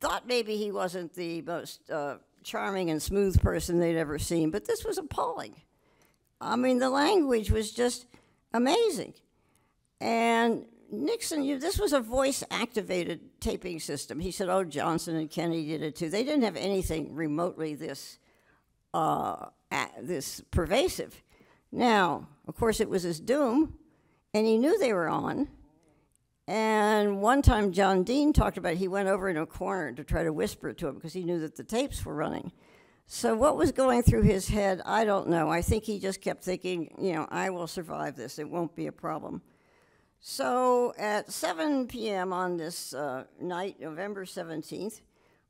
thought maybe he wasn't the most charming and smooth person they'd ever seen, but this was appalling. I mean, the language was just amazing. And Nixon, this was a voice-activated taping system. He said, oh, Johnson and Kennedy did it too. They didn't have anything remotely this pervasive. Now, of course, it was his doom, and he knew they were on. And one time John Dean talked about it. He went over in a corner to try to whisper to him because he knew that the tapes were running. So what was going through his head, I don't know. I think he just kept thinking, I will survive this. It won't be a problem. So at 7 p.m. on this night, November 17th,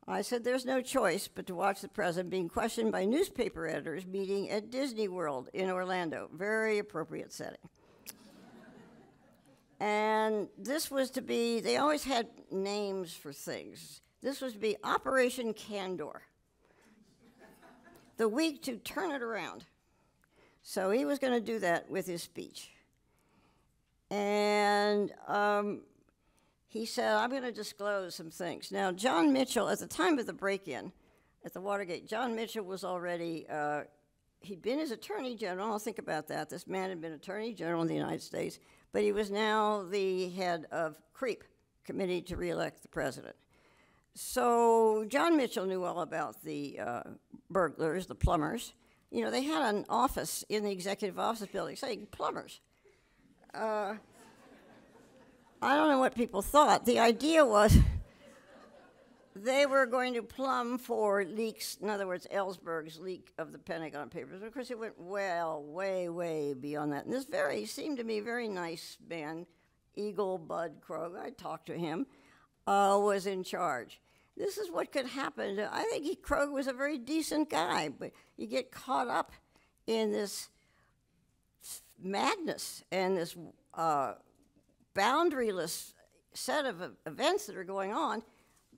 I said there's no choice but to watch the president being questioned by newspaper editors meeting at Disney World in Orlando. Very appropriate setting. And this was to be, they always had names for things. This was to be Operation Candor, the week to turn it around. So he was going to do that with his speech. And he said, I'm going to disclose some things. Now, John Mitchell, at the time of the break-in at the Watergate, John Mitchell was already, he'd been his attorney general. I'll think about that. This man had been attorney general in the United States. But he was now the head of CREEP, Committee to Re-elect the President. So John Mitchell knew all about the burglars, the plumbers. They had an office in the executive office building saying plumbers. I don't know what people thought. The idea was they were going to plumb for leaks, in other words, Ellsberg's leak of the Pentagon Papers. Of course, it went well, way, way beyond that. And this seemed to me very nice man, Eagle Bud Krogh, I talked to him, was in charge. This is what could happen. I think Kroger was a very decent guy, but you get caught up in this madness and this boundaryless set of events that are going on.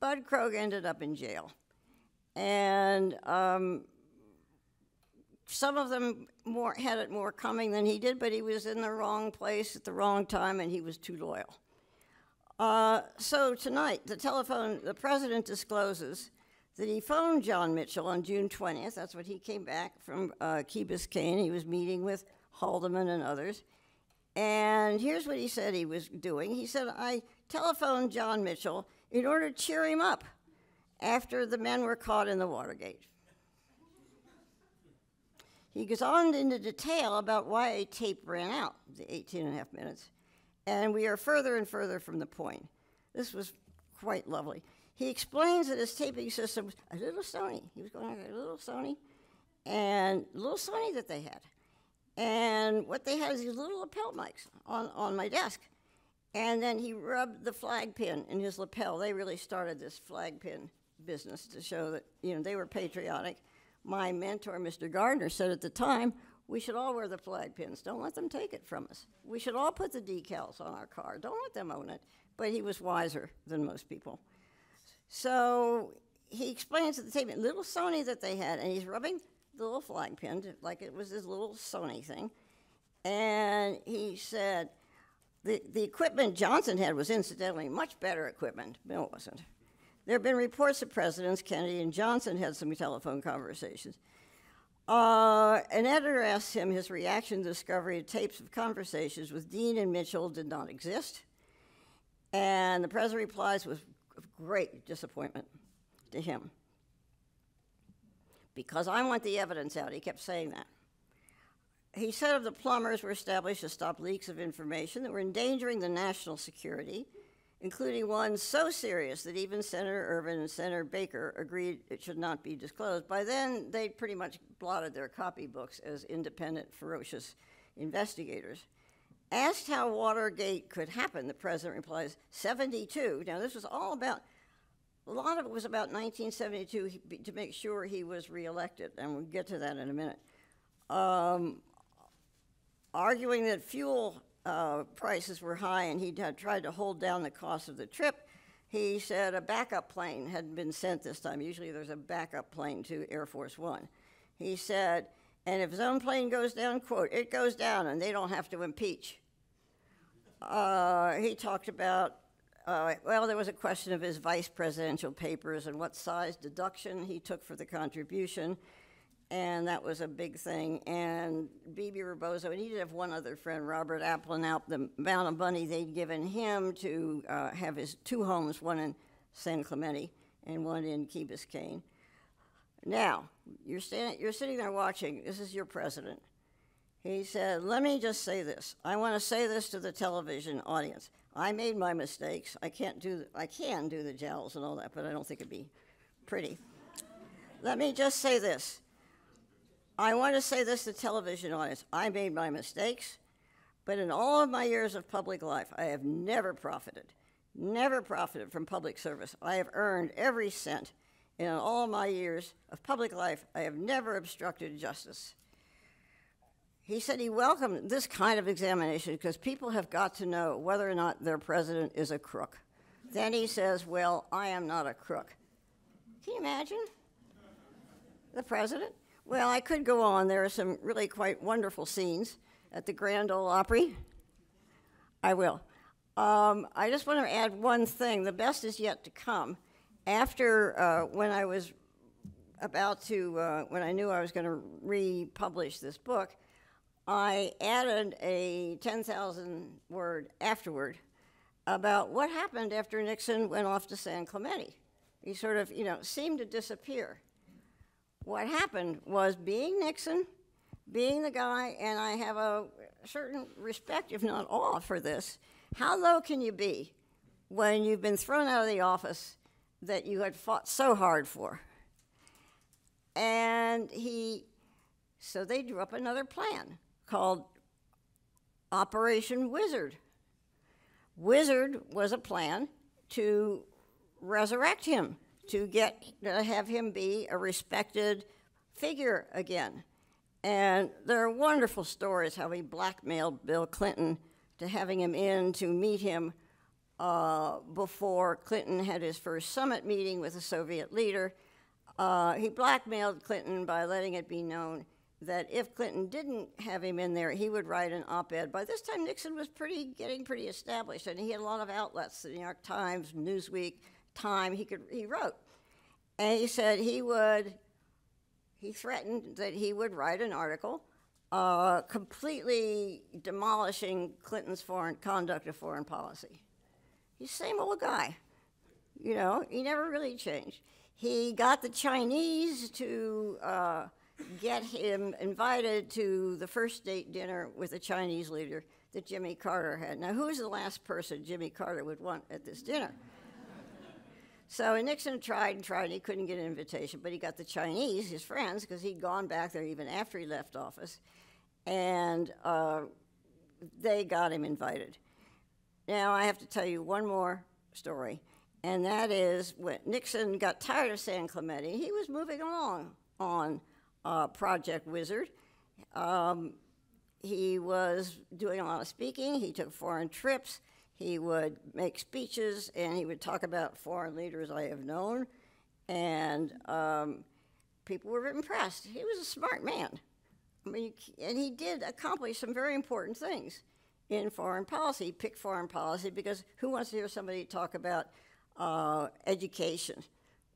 Bud Kroger ended up in jail. And some of them had it more coming than he did, but he was in the wrong place at the wrong time, and he was too loyal. So tonight, the president discloses that he phoned John Mitchell on June 20th. That's when he came back from Key Biscayne. He was meeting with Haldeman and others. And here's what he said he was doing. He said, I telephoned John Mitchell in order to cheer him up after the men were caught in the Watergate. He goes on into detail about why a tape ran out, the 18.5 minutes, and we are further and further from the point. This was quite lovely. He explains that his taping system was a little Sony. He was going after a little Sony, and a little Sony that they had. And what they had is these little lapel mics on my desk. And then he rubbed the flag pin in his lapel. They really started this flag pin business to show that, you know, they were patriotic. My mentor, Mr. Gardner, said at the time, we should all wear the flag pins. Don't let them take it from us. We should all put the decals on our car. Don't let them own it. But he was wiser than most people. So he explains at the table, little Sony that they had, and he's rubbing the little flag pin like it was his little Sony thing. And he said, the equipment Johnson had was incidentally much better equipment. Bill wasn't. There have been reports that Presidents Kennedy and Johnson had some telephone conversations. An editor asked him his reaction to the discovery of tapes of conversations with Dean and Mitchell did not exist. And the president replies with great disappointment to him. Because I want the evidence out, he kept saying that. He said of the plumbers were established to stop leaks of information that were endangering the national security, including one so serious that even Senator Ervin and Senator Baker agreed it should not be disclosed. By then, they'd pretty much blotted their copybooks as independent, ferocious investigators. Asked how Watergate could happen, the president replies, 72. Now, this was all about, a lot of it was about 1972 to make sure he was reelected, and we'll get to that in a minute. Arguing that fuel prices were high and he had tried to hold down the cost of the trip. He said a backup plane had been sent this time. Usually there's a backup plane to Air Force One. He said, and if his own plane goes down, quote, it goes down and they don't have to impeach. He talked about, well, there was a question of his vice presidential papers and what size deduction he took for the contribution. And that was a big thing. And Bebe Rebozo, and he did have one other friend, Robert Applenow, the amount of money they'd given him to have his two homes, one in San Clemente and one in Key Biscayne. Now, you're sitting there watching. This is your president. He said, let me just say this. I want to say this to the television audience. I made my mistakes. I can do the jowls and all that, but I don't think it'd be pretty. Let me just say this. I want to say this to the television audience. I made my mistakes, but in all of my years of public life, I have never profited from public service. I have earned every cent. And in all of my years of public life, I have never obstructed justice. He said he welcomed this kind of examination because people have got to know whether or not their president is a crook. Then he says, well, I am not a crook. Can you imagine? The president? Well, I could go on. There are some really quite wonderful scenes at the Grand Ole Opry. I will. I just want to add one thing. The best is yet to come. After when I knew I was going to republish this book, I added a 10,000-word afterword about what happened after Nixon went off to San Clemente. He sort of, you know, seemed to disappear. What happened was being Nixon, being the guy, and I have a certain respect, if not awe, for this. How low can you be when you've been thrown out of the office that you had fought so hard for? And so they drew up another plan called Operation Wizard. Wizard was a plan to resurrect him, to get to have him be a respected figure again. And there are wonderful stories how he blackmailed Bill Clinton to having him in to meet him before Clinton had his first summit meeting with a Soviet leader. He blackmailed Clinton by letting it be known that if Clinton didn't have him in there, he would write an op-ed. By this time, Nixon was getting pretty established, and he had a lot of outlets, the New York Times, Newsweek, Time, he wrote. And he said he threatened that he would write an article completely demolishing Clinton's conduct of foreign policy. He's the same old guy, you know, he never really changed. He got the Chinese to get him invited to the first date dinner with a Chinese leader that Jimmy Carter had. Now, who's the last person Jimmy Carter would want at this dinner? So Nixon tried and tried, and he couldn't get an invitation, but he got the Chinese, his friends, because he'd gone back there even after he left office, and they got him invited. Now, I have to tell you one more story, and that is when Nixon got tired of San Clemente, he was moving along on Project Wizard. He was doing a lot of speaking. He took foreign trips. He would make speeches, and he would talk about foreign leaders I have known. And people were impressed. He was a smart man. I mean, and he did accomplish some very important things in foreign policy. He picked foreign policy because who wants to hear somebody talk about education?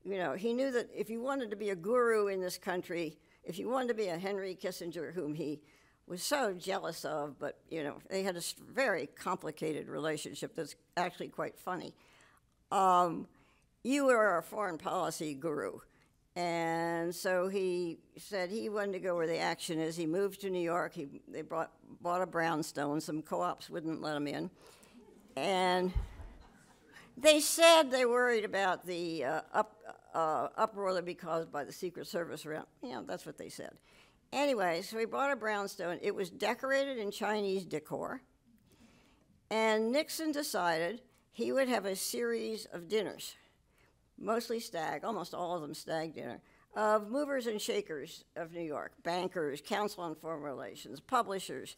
You know, he knew that if you wanted to be a guru in this country, if you wanted to be a Henry Kissinger, whom he was so jealous of, but, you know, they had a very complicated relationship that's actually quite funny. You were a foreign policy guru. And so he said he wanted to go where the action is. He moved to New York. They bought a brownstone. Some co-ops wouldn't let him in. And they said they worried about the uproar that would be caused by the Secret Service around. You know, that's what they said. Anyway, so he bought a brownstone. It was decorated in Chinese decor. And Nixon decided he would have a series of dinners, mostly stag, almost all of them stag dinner, of movers and shakers of New York, bankers, Council on Foreign Relations, publishers,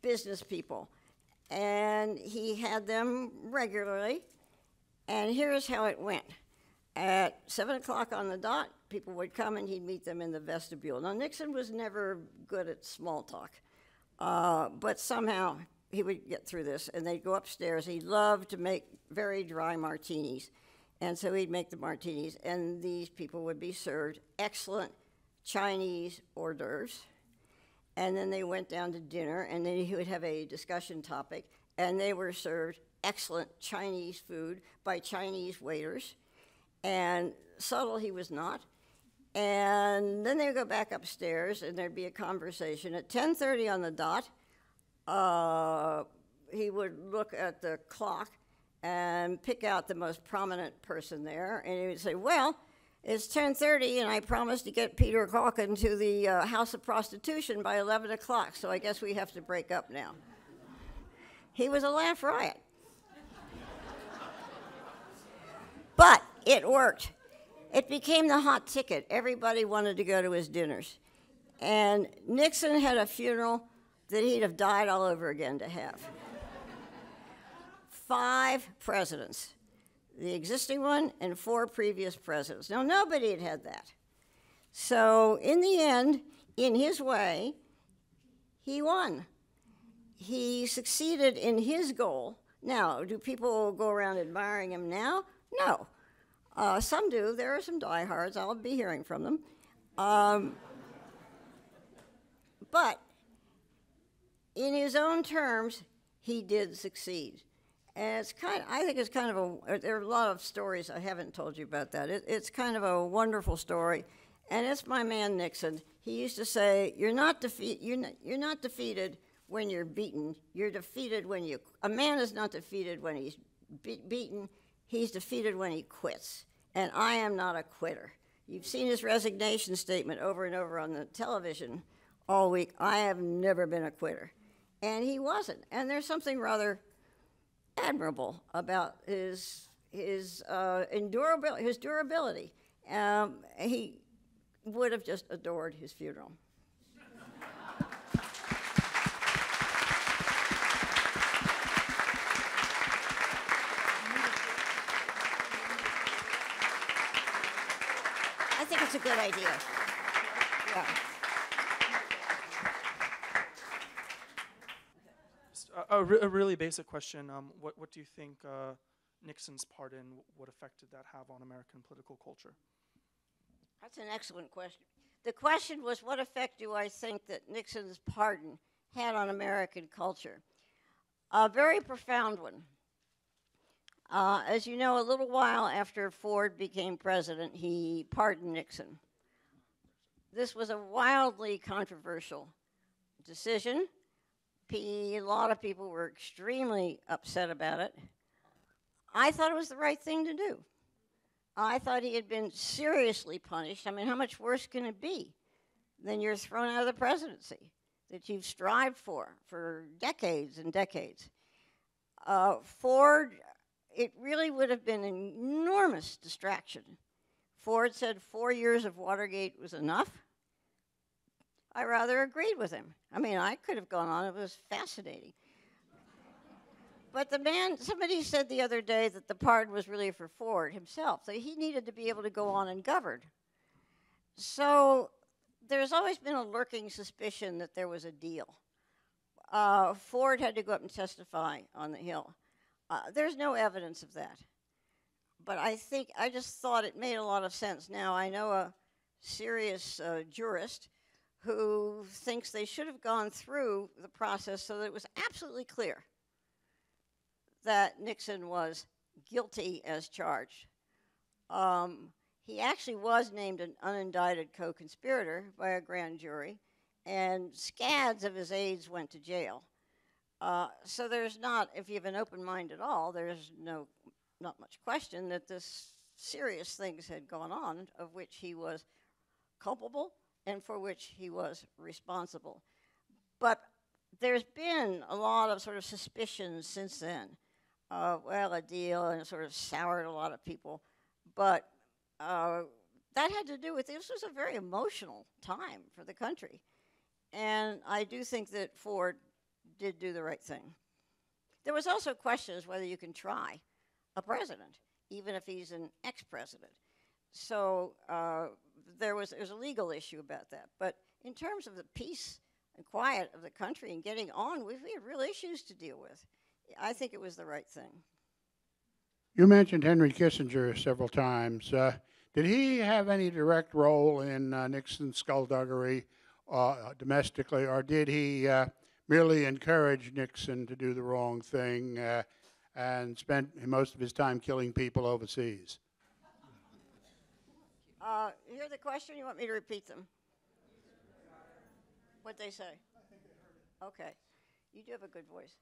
business people. And he had them regularly, and here's how it went. At 7 o'clock on the dot, people would come, and he'd meet them in the vestibule. Now, Nixon was never good at small talk, but somehow he would get through this, and they'd go upstairs. He loved to make very dry martinis, and so he'd make the martinis, and these people would be served excellent Chinese hors d'oeuvres. And then they went down to dinner, and then he would have a discussion topic, and they were served excellent Chinese food by Chinese waiters, and subtle he was not. And then they would go back upstairs, and there'd be a conversation. At 10:30 on the dot, he would look at the clock and pick out the most prominent person there, and he would say, well, it's 10:30, and I promised to get Peter Calkin to the House of Prostitution by 11 o'clock, so I guess we have to break up now. He was a laugh riot. But it worked. It became the hot ticket. Everybody wanted to go to his dinners. And Nixon had a funeral that he'd have died all over again to have. 5 presidents. The existing one, and 4 previous presidents. Now, nobody had had that. So in the end, in his way, he won. He succeeded in his goal. Now, do people go around admiring him now? No. Some do. There are some diehards. I'll be hearing from them. But in his own terms, he did succeed. And it's I think it's kind of there are a lot of stories I haven't told you about that. It's kind of a wonderful story, and it's my man Nixon. He used to say, you're not defeated when you're beaten. You're defeated when you, a man is not defeated when he's beaten. He's defeated when he quits, and I am not a quitter. You've seen his resignation statement over and over on the television all week. I have never been a quitter, and he wasn't, and there's something rather admirable about his his durability. He would have just adored his funeral. I think it's a good idea. Yeah. A really basic question. What do you think Nixon's pardon, what effect did that have on American political culture? That's an excellent question. The question was, what effect do I think that Nixon's pardon had on American culture? A very profound one. As you know, a little while after Ford became president, he pardoned Nixon. This was a wildly controversial decision. A lot of people were extremely upset about it. I thought it was the right thing to do. I thought he had been seriously punished. I mean, how much worse can it be than you're thrown out of the presidency that you've strived for decades and decades? Ford, it really would have been an enormous distraction. Ford said 4 years of Watergate was enough. I rather agreed with him. I mean, I could have gone on. It was fascinating. But the man, somebody said the other day that the pardon was really for Ford himself, so he needed to be able to go on and govern. So there's always been a lurking suspicion that there was a deal. Ford had to go up and testify on the Hill. There's no evidence of that. But I just thought it made a lot of sense. Now, I know a serious jurist who thinks they should have gone through the process so that it was absolutely clear that Nixon was guilty as charged. He actually was named an unindicted co-conspirator by a grand jury, and scads of his aides went to jail. So there's not, if you have an open mind at all, there's not much question that this serious things had gone on of which he was culpable and for which he was responsible. But there's been a lot of sort of suspicions since then. Well, a deal, and it sort of soured a lot of people. But that had to do with, this was a very emotional time for the country. And I do think that Ford did do the right thing. There was also questions whether you can try a president, even if he's an ex-president. So there was a legal issue about that. But in terms of the peace and quiet of the country and getting on, we had real issues to deal with. I think it was the right thing. You mentioned Henry Kissinger several times. Did he have any direct role in Nixon's skullduggery domestically, or did he merely encourage Nixon to do the wrong thing and spent most of his time killing people overseas? You hear the question? You want me to repeat them? What'd they say? Okay. You do have a good voice.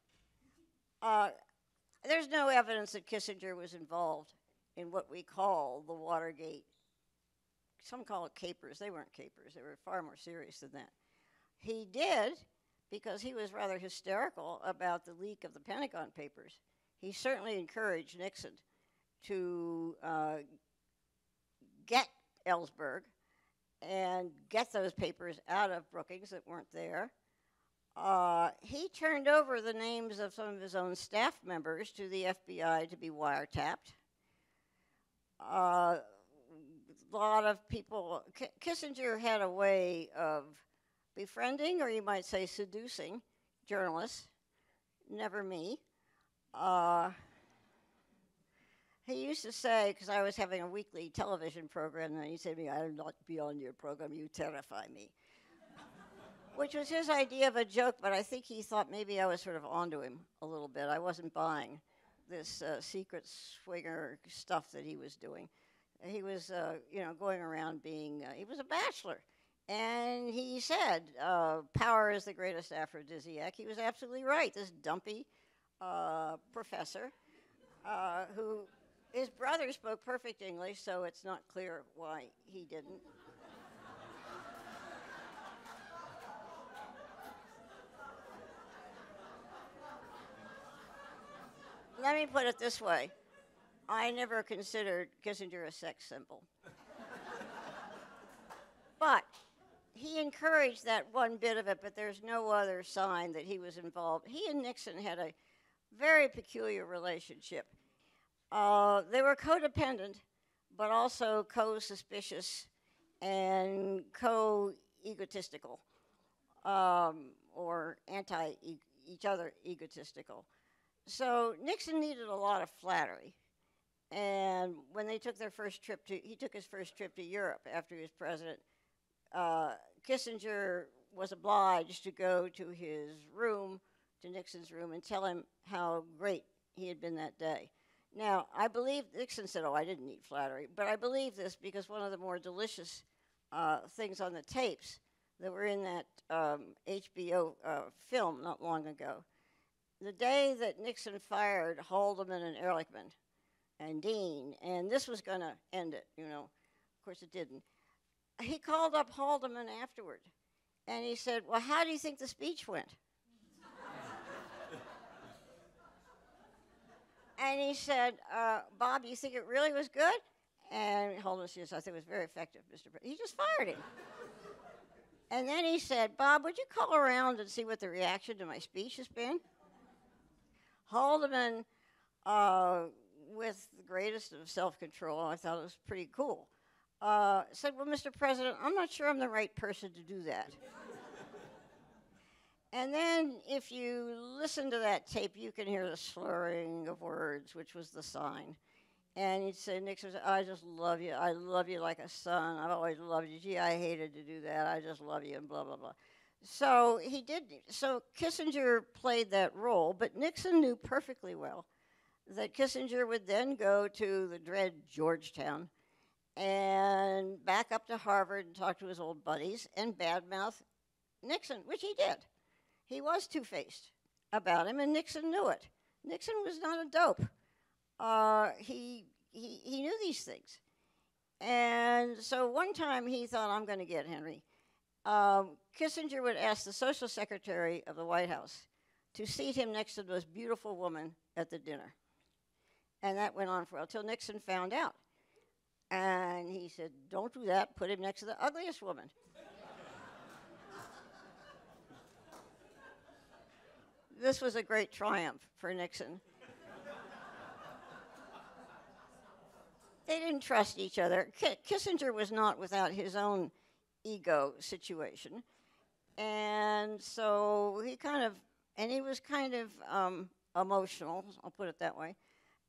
There's no evidence that Kissinger was involved in what we call the Watergate. Some call it capers. They weren't capers. They were far more serious than that. He did, because he was rather hysterical about the leak of the Pentagon Papers. He certainly encouraged Nixon to get Ellsberg and get those papers out of Brookings that weren't there. He turned over the names of some of his own staff members to the FBI to be wiretapped. A lot of people, Kissinger had a way of befriending, or you might say seducing, journalists, never me. He used to say, because I was having a weekly television program, and he said to me, "I will not be on your program, you terrify me." Which was his idea of a joke, but I think he thought maybe I was sort of onto him a little bit. I wasn't buying this secret swinger stuff that he was doing. He was going around being, he was a bachelor. And he said, power is the greatest aphrodisiac. He was absolutely right, this dumpy professor who... His brother spoke perfect English, so it's not clear why he didn't. Let me put it this way. I never considered Kissinger a sex symbol. But he encouraged that one bit of it, but there's no other sign that he was involved. He and Nixon had a very peculiar relationship. They were codependent, but also co-suspicious and co-egotistical, or anti-each other egotistical. So Nixon needed a lot of flattery. And when they took their first trip to, he took his first trip to Europe after he was president, Kissinger was obliged to go to his room, to Nixon's room, and tell him how great he had been that day. Now, I believe, Nixon said, oh, I didn't need flattery, but I believe this because one of the more delicious things on the tapes that were in that HBO film not long ago, the day that Nixon fired Haldeman and Ehrlichman and Dean, and this was gonna end it, you know, of course it didn't. He called up Haldeman afterward, and he said, well, how do you think the speech went? And he said, Bob, you think it really was good? And Haldeman says, I think it was very effective, Mr. President. He just fired him. And then he said, Bob, would you call around and see what the reaction to my speech has been? Haldeman, with the greatest of self-control, I thought it was pretty cool, said, well, Mr. President, I'm not sure I'm the right person to do that. And then if you listen to that tape, you can hear the slurring of words, which was the sign. And he'd say, Nixon, I just love you. I love you like a son. I've always loved you. Gee, I hated to do that. I just love you, and blah, blah, blah. So he did. So Kissinger played that role, but Nixon knew perfectly well that Kissinger would then go to the dread Georgetown and back up to Harvard and talk to his old buddies and badmouth Nixon, which he did. He was two-faced about him, and Nixon knew it. Nixon was not a dope. He knew these things. And so one time he thought, I'm going to get Henry. Kissinger would ask the social secretary of the White House to seat him next to the most beautiful woman at the dinner. And that went on for a while, till Nixon found out. And he said, don't do that. Put him next to the ugliest woman. This was a great triumph for Nixon. They didn't trust each other. Kissinger was not without his own ego situation. And so he kind of, and he was kind of emotional, I'll put it that way.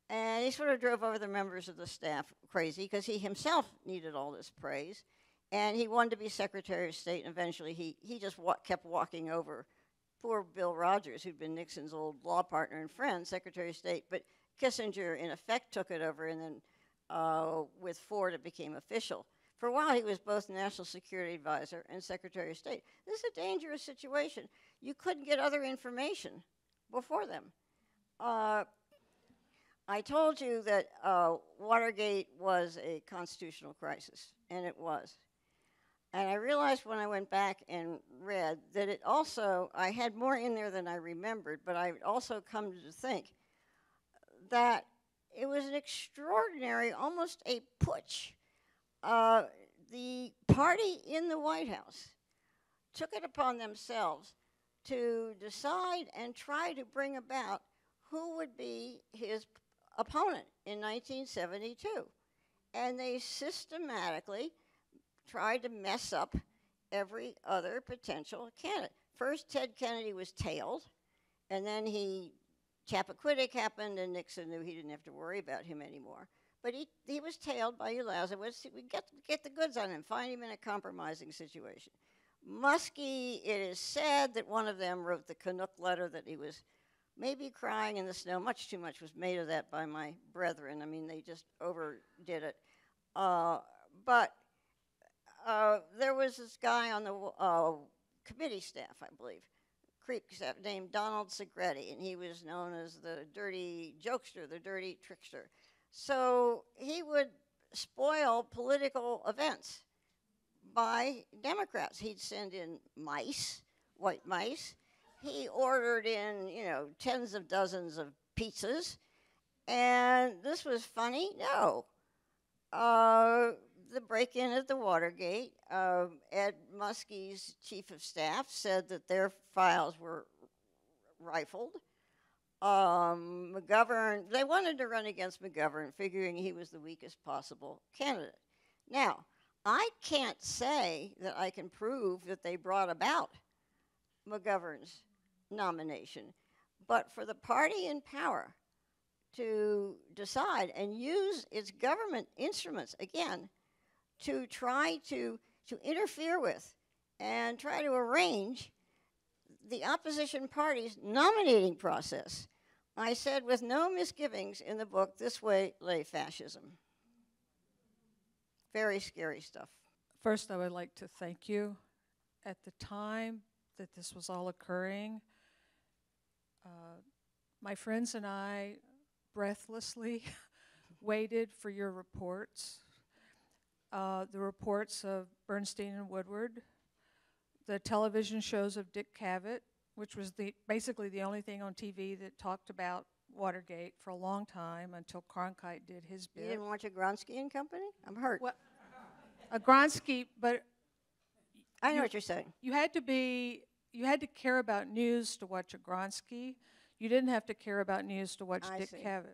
And he sort of drove over the members of the staff crazy because he himself needed all this praise. And he wanted to be Secretary of State, and eventually he just kept walking over poor Bill Rogers, who'd been Nixon's old law partner and friend, Secretary of State, but Kissinger, in effect, took it over, and then with Ford, it became official. For a while, he was both National Security Advisor and Secretary of State. This is a dangerous situation. You couldn't get other information before them. I told you that Watergate was a constitutional crisis, and it was. And I realized when I went back and read that it also, I had more in there than I remembered, but I also come to think that it was an extraordinary, almost a putsch. The party in the White House took it upon themselves to decide and try to bring about who would be his opponent in 1972. And they systematically tried to mess up every other potential candidate. First, Ted Kennedy was tailed, and then Chappaquiddick happened, and Nixon knew he didn't have to worry about him anymore. But he was tailed by Ulasewicz. We get the goods on him, find him in a compromising situation. Muskie, it is said that one of them wrote the Canuck letter that he was maybe crying in the snow. Much too much was made of that by my brethren. I mean, they just overdid it. But there was this guy on the committee staff, I believe, CREEP staff, named Donald Segretti, and he was known as the dirty jokester, the dirty trickster. So he would spoil political events by Democrats. He'd send in mice, white mice. He ordered in, you know, tens of dozens of pizzas. And this was funny? No. The break-in at the Watergate, Ed Muskie's chief of staff said that their files were rifled. McGovern, they wanted to run against McGovern, figuring he was the weakest possible candidate. Now, I can't say that I can prove that they brought about McGovern's nomination, but for the party in power to decide and use its government instruments, again, to try to interfere with and try to arrange the opposition party's nominating process, I said with no misgivings in the book, This Way Lay Fascism. Very scary stuff. First, I would like to thank you. At the time that this was all occurring, my friends and I breathlessly waited for your reports, the reports of Bernstein and Woodward, the television shows of Dick Cavett, which was basically the only thing on TV that talked about Watergate for a long time until Cronkite did his bit. You didn't watch Agronsky and Company? I'm hurt. Well, Agronsky, but I know what you're saying. You had to care about news to watch Agronsky. You didn't have to care about news to watch Dick Cavett.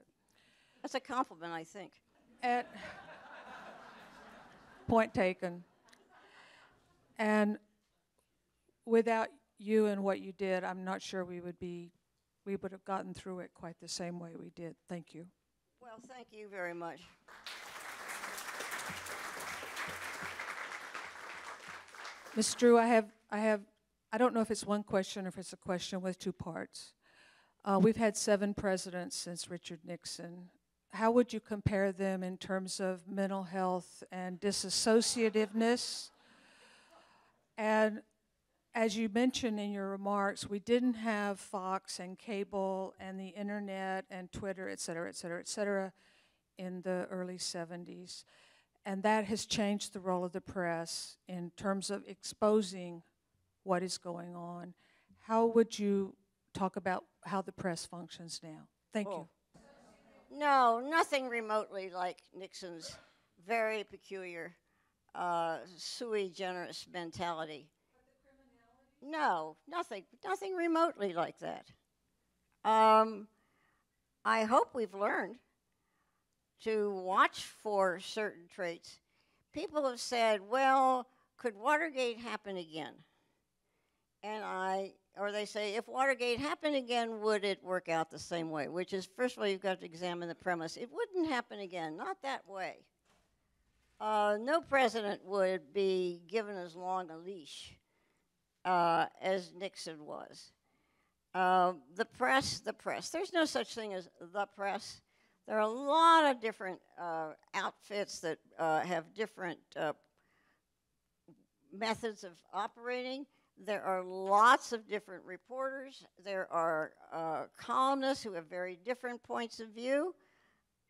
That's a compliment, I think. At point taken. And without you and what you did, I'm not sure we would have gotten through it quite the same way we did. Thank you. Well, thank you very much. Ms. Drew, I don't know if it's one question or if it's a question with two parts. We've had 7 presidents since Richard Nixon. How would you compare them in terms of mental health and disassociativeness? And as you mentioned in your remarks, we didn't have Fox and cable and the internet and Twitter, et cetera, et cetera, et cetera, in the early 70s. And that has changed the role of the press in terms of exposing what is going on. How would you talk about how the press functions now? Thank you. No, nothing remotely like Nixon's very peculiar sui generis mentality. No, nothing remotely like that. I hope we've learned to watch for certain traits. People have said, well, could Watergate happen again? And or they say, if Watergate happened again, would it work out the same way? Which is, first of all, you've got to examine the premise. It wouldn't happen again, not that way. No president would be given as long a leash as Nixon was. The press. There's no such thing as the press. There are a lot of different outfits that have different methods of operating. There are lots of different reporters. There are columnists who have very different points of view.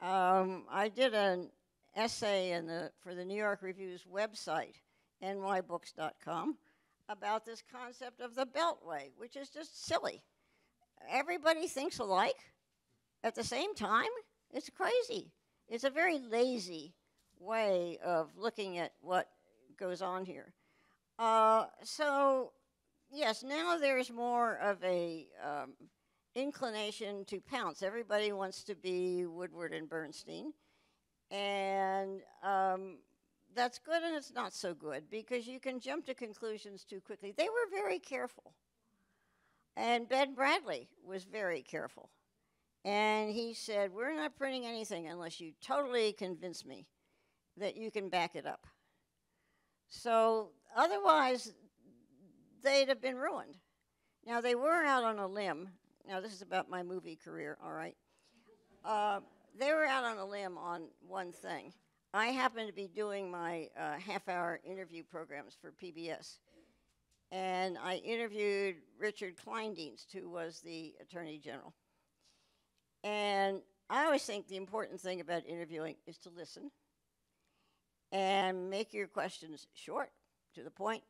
I did an essay for the New York Review's website, nybooks.com, about this concept of the beltway, which is just silly. Everybody thinks alike at the same time. It's crazy. It's a very lazy way of looking at what goes on here. So, yes, now there's more of a inclination to pounce. Everybody wants to be Woodward and Bernstein. And that's good and it's not so good because you can jump to conclusions too quickly. They were very careful. And Ben Bradley was very careful. And he said, we're not printing anything unless you totally convince me that you can back it up. So otherwise, they'd have been ruined. Now, they were out on a limb. Now, this is about my movie career, all right? They were out on a limb on one thing. I happened to be doing my half-hour interview programs for PBS. And I interviewed Richard Kleindienst, who was the Attorney General. And I always think the important thing about interviewing is to listen and make your questions short, to the point,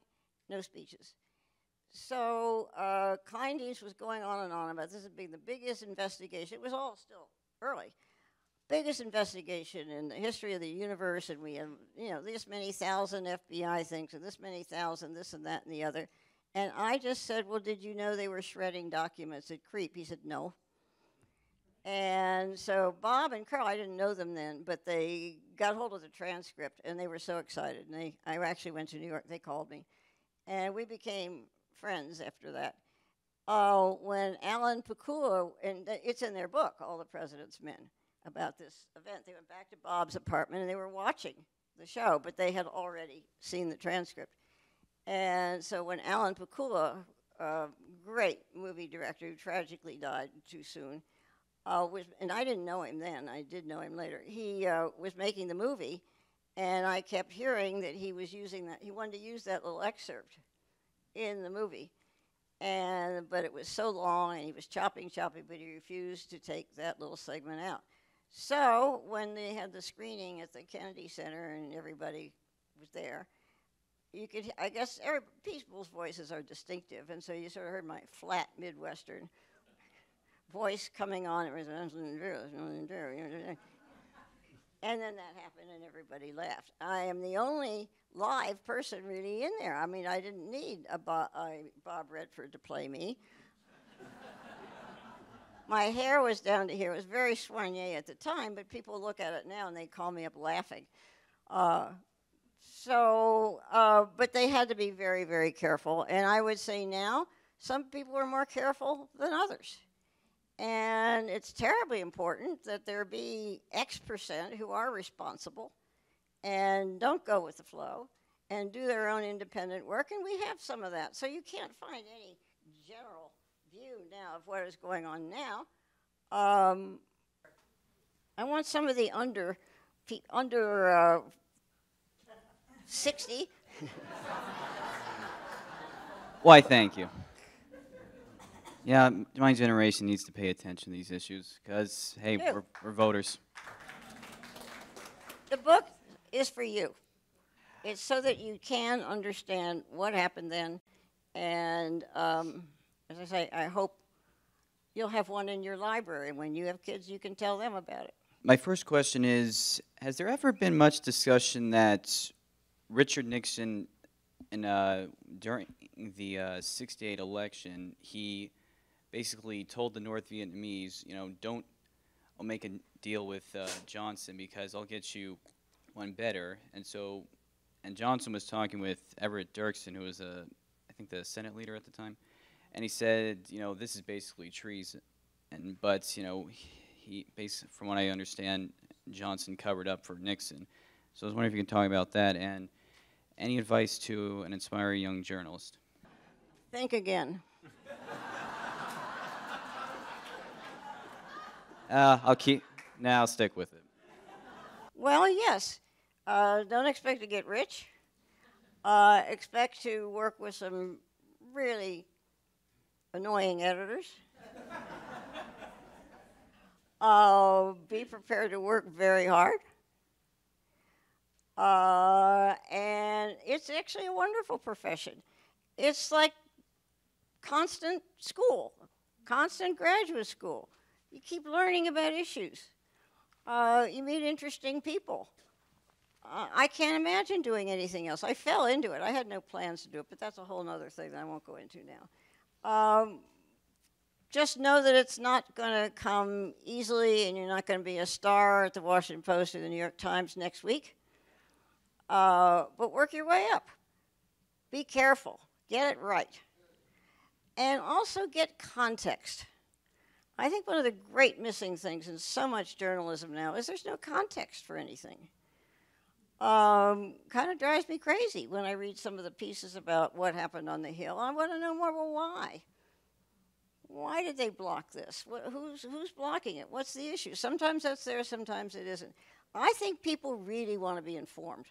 no speeches. So Kleindienst was going on and on about this being the biggest investigation. It was all still early. biggest investigation in the history of the universe, and we have, you know, this many thousand FBI things and this many thousand this and that and the other. And I just said, well, did you know they were shredding documents at CREEP? He said, no. And so Bob and Carl, I didn't know them then, but they got hold of the transcript, and they were so excited. And I actually went to New York. They called me. And we became friends after that. When Alan Pakula, and it's in their book, All the President's Men, about this event. They went back to Bob's apartment, and they were watching the show, but they had already seen the transcript. And so when Alan Pakula, a great movie director who tragically died too soon, and I didn't know him then, I did know him later, he was making the movie, and I kept hearing that he was using that, he wanted to use that little excerpt in the movie, but it was so long, and he was chopping, but he refused to take that little segment out. So when they had the screening at the Kennedy Center and everybody was there, you could, I guess, people's voices are distinctive, and so you sort of heard my flat Midwestern voice coming on. It was, and then that happened, and everybody laughed. I am the only live person really in there. I mean, I didn't need a Bob Redford to play me. My hair was down to here. It was very soigné at the time, but people look at it now, and they call me up laughing. But they had to be very, very careful. And I would say now, some people are more careful than others. And it's terribly important that there be X% who are responsible and don't go with the flow and do their own independent work. And we have some of that. So you can't find any general view now of what is going on now. I want some of the under 60. Why, thank you. Yeah, my generation needs to pay attention to these issues because, hey, we're voters. The book is for you. It's so that you can understand what happened then. And as I say, I hope you'll have one in your library. When you have kids, you can tell them about it. My first question is, has there ever been much discussion that Richard Nixon, during the '68 election, he basically told the North Vietnamese, you know, don't, I'll make a deal with Johnson because I'll get you one better. And so, and Johnson was talking with Everett Dirksen, who was, I think, the Senate leader at the time, and he said, you know, this is basically treason. But, you know, from what I understand, Johnson covered up for Nixon. So I was wondering if you could talk about that, and any advice to an inspiring young journalist? Think again. I'll stick with it. Well, yes. Don't expect to get rich. Expect to work with some really annoying editors. Be prepared to work very hard. And it's actually a wonderful profession. It's like constant school, constant graduate school. You keep learning about issues. You meet interesting people. I can't imagine doing anything else. I fell into it. I had no plans to do it, but that's a whole other thing that I won't go into now. Just know that it's not going to come easily, and you're not going to be a star at the Washington Post or the New York Times next week. But work your way up. Be careful. Get it right. And also get context. I think one of the great missing things in so much journalism now is there's no context for anything. Kind of drives me crazy when I read some of the pieces about what happened on the Hill. I want to know more, well, why? Why did they block this? Who's blocking it? What's the issue? Sometimes that's there, sometimes it isn't. I think people really want to be informed.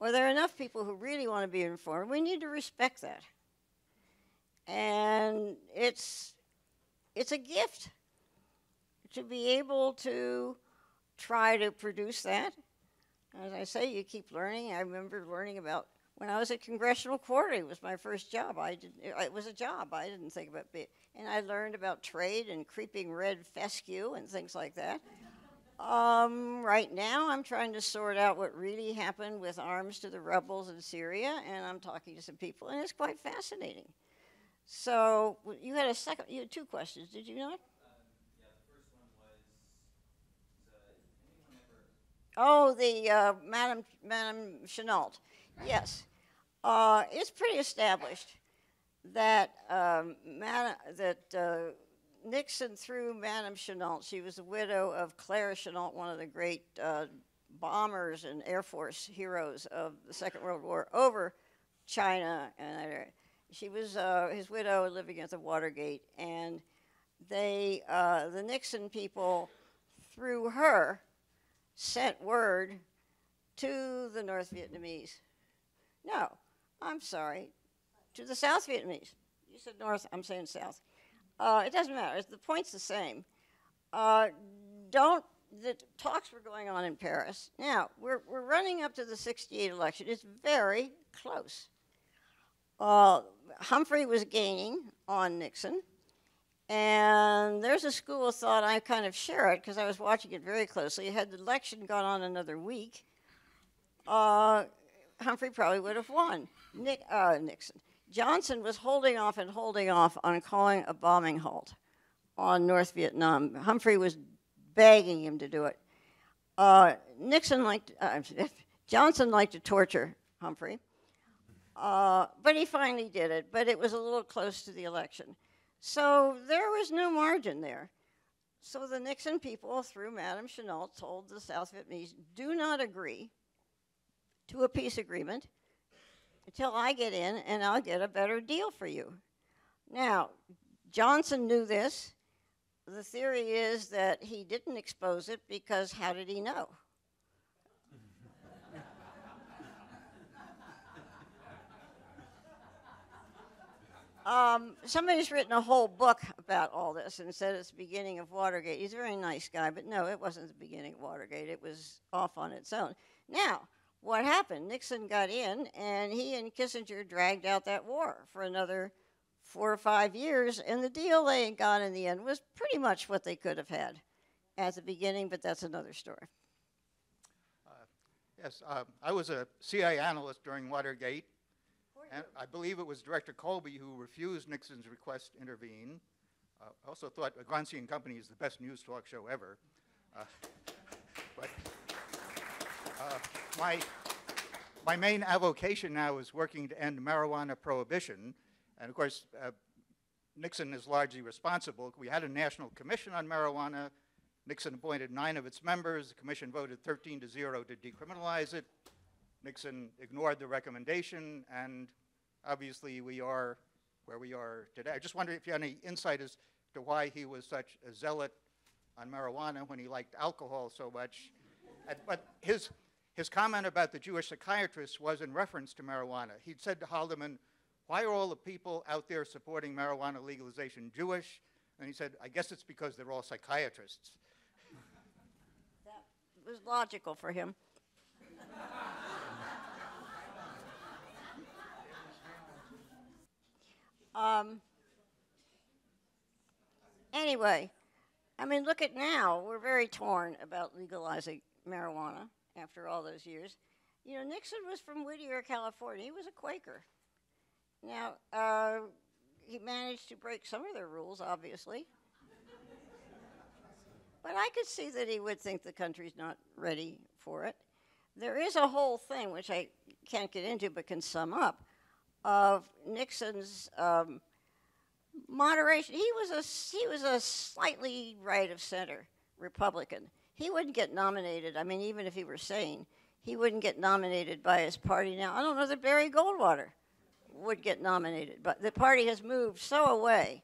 Well, there are enough people who really want to be informed. We need to respect that. And it's a gift to be able to try to produce that. As I say, you keep learning. I remember learning about when I was at Congressional Quarterly. It was my first job. It was a job. I didn't think about it. And I learned about trade and creeping red fescue and things like that. Right now, I'm trying to sort out what really happened with arms to the rebels in Syria, and I'm talking to some people, and it's quite fascinating. So you had you had two questions, did you not? Yeah, the first one was, Madame Chenault. Yes, it's pretty established that Nixon threw Madame Chenault. She was the widow of Clara Chenault, one of the great bombers and Air Force heroes of the Second World War, over China. And she was his widow, living at the Watergate. And they, the Nixon people, through her, sent word to the North Vietnamese. No, I'm sorry, to the South Vietnamese. You said North, I'm saying South. It doesn't matter. The point's the same. The talks were going on in Paris. Now, we're running up to the '68 election. It's very close. Humphrey was gaining on Nixon. And there's a school of thought, I kind of share it because I was watching it very closely. Had the election gone on another week, Humphrey probably would have won Nixon. Johnson was holding off and holding off on calling a bombing halt on North Vietnam. Humphrey was begging him to do it. Johnson liked to torture Humphrey, but he finally did it, but it was a little close to the election. So there was no margin there. So the Nixon people, through Madame Chenault, told the South Vietnamese, do not agree to a peace agreement until I get in and I'll get a better deal for you. Now, Johnson knew this. The theory is that he didn't expose it because how did he know? Somebody's written a whole book about all this and said it's the beginning of Watergate. He's a very nice guy, but no, it wasn't the beginning of Watergate. It was off on its own. Now, what happened? Nixon got in, and he and Kissinger dragged out that war for another 4 or 5 years, and the deal they got in the end was pretty much what they could have had at the beginning, but that's another story. Yes, I was a CIA analyst during Watergate, and I believe it was Director Colby who refused Nixon's request to intervene. I also thought Agronsky and Company is the best news talk show ever. My main avocation now is working to end marijuana prohibition, and of course, Nixon is largely responsible. We had a national commission on marijuana. Nixon appointed 9 of its members. The commission voted 13-0 to decriminalize it. Nixon ignored the recommendation, and obviously we are where we are today. I just wonder if you have any insight as to why he was such a zealot on marijuana when he liked alcohol so much. But his comment about the Jewish psychiatrist was in reference to marijuana. He'd said to Haldeman, why are all the people out there supporting marijuana legalization Jewish? And he said, I guess it's because they're all psychiatrists. That was logical for him. Anyway, I mean, look at now. We're very torn about legalizing marijuana after all those years. You know, Nixon was from Whittier, California. He was a Quaker. Now, he managed to break some of their rules, obviously. But I could see that he would think the country's not ready for it. There is a whole thing, which I can't get into but can sum up, of Nixon's moderation. He was a slightly right of center Republican. He wouldn't get nominated. I mean, even if he were sane, he wouldn't get nominated by his party now. I don't know that Barry Goldwater would get nominated, but the party has moved so away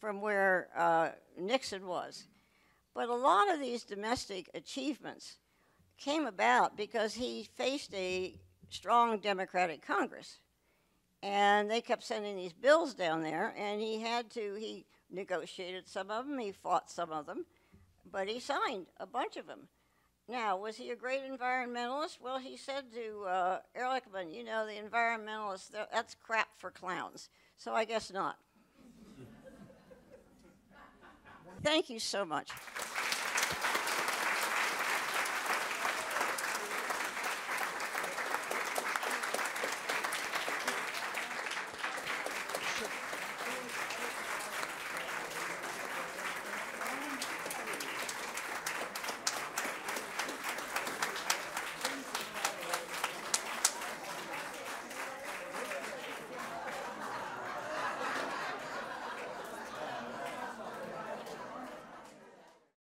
from where Nixon was. But a lot of these domestic achievements came about because he faced a strong Democratic Congress. And they kept sending these bills down there, and he negotiated some of them, he fought some of them, but he signed a bunch of them. Now, was he a great environmentalist? Well, he said to Ehrlichman, you know, the environmentalists, that's crap for clowns. So I guess not. Thank you so much.